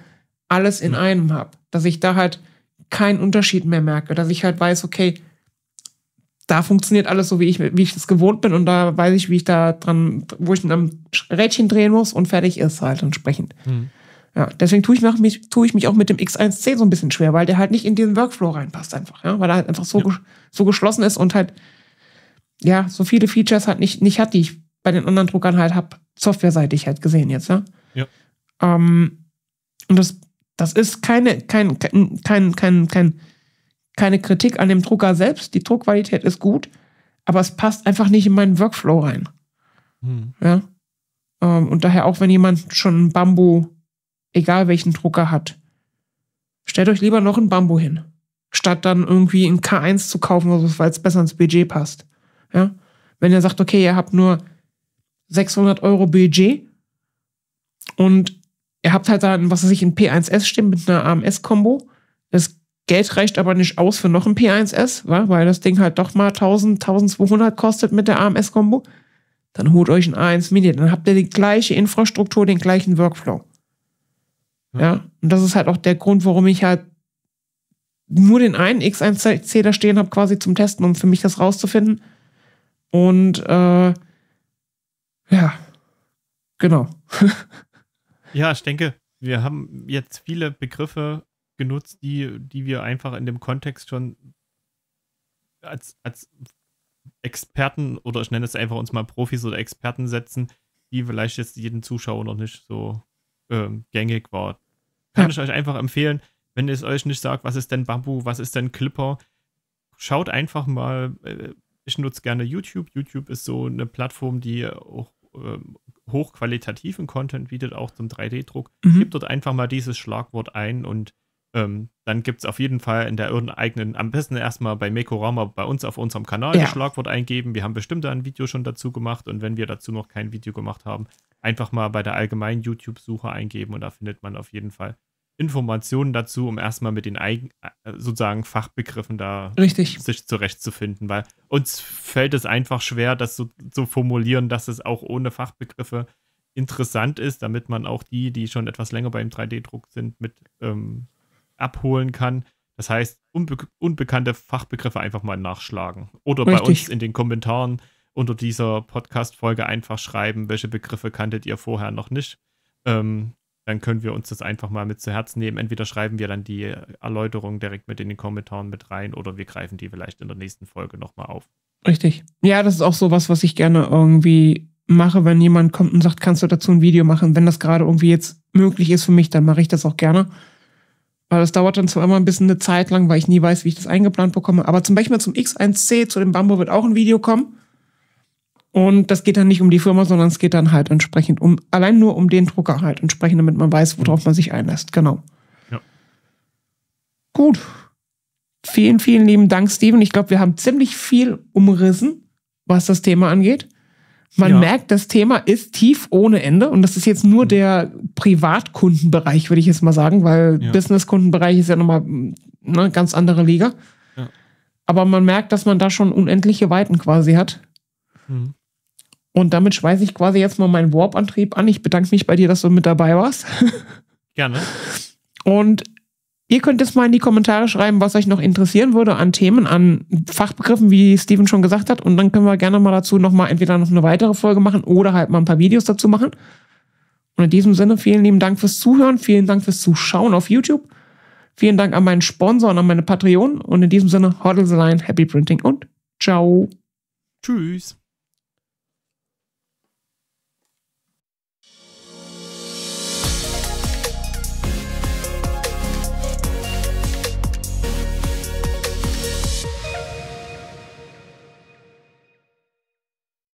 alles in einem habe. Dass ich da halt keinen Unterschied mehr merke. Dass ich halt weiß, okay, da funktioniert alles so, wie ich es gewohnt bin, und da weiß ich, wie ich da dran, wo ich ein Rädchen drehen muss und fertig ist halt entsprechend. Mhm. Ja, deswegen tue ich mich auch mit dem X1C so ein bisschen schwer, weil der halt nicht in diesen Workflow reinpasst einfach, ja, weil er halt einfach so, so geschlossen ist und halt ja, so viele Features halt nicht hat, die ich bei den anderen Druckern halt habe, softwareseitig halt gesehen jetzt, ja. Ja. Und das ist keine Kritik an dem Drucker selbst. Die Druckqualität ist gut, aber es passt einfach nicht in meinen Workflow rein. Hm. Ja? Und daher auch, wenn jemand schon einen Bambu, egal welchen Drucker hat, stellt euch lieber noch einen Bambu hin, statt dann irgendwie einen K1 zu kaufen, also weil es besser ins Budget passt. Ja? Wenn ihr sagt, okay, ihr habt nur 600 € Budget und ihr habt halt dann, was weiß ich, ein P1S stehen mit einer AMS-Kombo, das Geld reicht aber nicht aus für noch ein P1S, weil das Ding halt doch mal 1000, 1200 kostet mit der AMS-Kombo, dann holt euch ein A1 Mini, dann habt ihr die gleiche Infrastruktur, den gleichen Workflow. Ja. Ja, und das ist halt auch der Grund, warum ich halt nur den einen X1C da stehen habe, quasi zum Testen, um für mich das rauszufinden. Und ja, genau. Ja, ich denke, wir haben jetzt viele Begriffe genutzt, die wir einfach in dem Kontext schon als Experten, oder ich nenne es einfach uns mal Profis oder Experten setzen, die vielleicht jetzt jedem Zuschauer noch nicht so gängig war. Kann ich euch einfach empfehlen, wenn es euch nicht sagt, was ist denn Bambu, was ist denn Klipper, schaut einfach mal, ich nutze gerne YouTube. YouTube ist so eine Plattform, die auch hochqualitativen Content bietet, auch zum 3D-Druck. Mhm. Gebt dort einfach mal dieses Schlagwort ein und dann gibt es auf jeden Fall in der eigenen, am besten erstmal bei Make-O-Rama bei uns auf unserem Kanal das Schlagwort eingeben. Wir haben bestimmt da ein Video schon dazu gemacht, und wenn wir dazu noch kein Video gemacht haben, einfach mal bei der allgemeinen YouTube-Suche eingeben, und da findet man auf jeden Fall Informationen dazu, um erstmal mit den sozusagen Fachbegriffen da sich zurechtzufinden, weil uns fällt es einfach schwer, das so zu formulieren, dass es auch ohne Fachbegriffe interessant ist, damit man auch die schon etwas länger beim 3D-Druck sind, mit abholen kann. Das heißt, unbekannte Fachbegriffe einfach mal nachschlagen. Oder bei uns in den Kommentaren unter dieser Podcast-Folge einfach schreiben, welche Begriffe kanntet ihr vorher noch nicht. Dann können wir uns das einfach mal mit zu Herzen nehmen. Entweder schreiben wir dann die Erläuterung direkt mit in den Kommentaren mit rein, oder wir greifen die vielleicht in der nächsten Folge nochmal auf. Richtig. Ja, das ist auch so was ich gerne irgendwie mache, wenn jemand kommt und sagt, kannst du dazu ein Video machen? Wenn das gerade irgendwie jetzt möglich ist für mich, dann mache ich das auch gerne. Weil das dauert dann zwar immer ein bisschen eine Zeit lang, weil ich nie weiß, wie ich das eingeplant bekomme. Aber zum Beispiel zum X1C, zu dem Bambu wird auch ein Video kommen. Und das geht dann nicht um die Firma, sondern es geht dann halt entsprechend allein nur um den Drucker halt entsprechend, damit man weiß, worauf man sich einlässt. Genau. Ja. Gut. Vielen, vielen lieben Dank, Steven. Ich glaube, wir haben ziemlich viel umrissen, was das Thema angeht. Man merkt, das Thema ist tief ohne Ende, und das ist jetzt nur der Privatkundenbereich, würde ich jetzt mal sagen, weil Businesskundenbereich ist ja nochmal eine ganz andere Liga. Ja. Aber man merkt, dass man da schon unendliche Weiten quasi hat. Mhm. Und damit schmeiße ich quasi jetzt mal meinen Warp-Antrieb an. Ich bedanke mich bei dir, dass du mit dabei warst. Gerne. Und ihr könnt jetzt mal in die Kommentare schreiben, was euch noch interessieren würde an Themen, an Fachbegriffen, wie Steven schon gesagt hat. Und dann können wir gerne mal dazu nochmal entweder noch eine weitere Folge machen oder halt mal ein paar Videos dazu machen. Und in diesem Sinne, vielen lieben Dank fürs Zuhören, vielen Dank fürs Zuschauen auf YouTube. Vielen Dank an meinen Sponsor und an meine Patreon. Und in diesem Sinne, hodl the line, happy printing und ciao. Tschüss.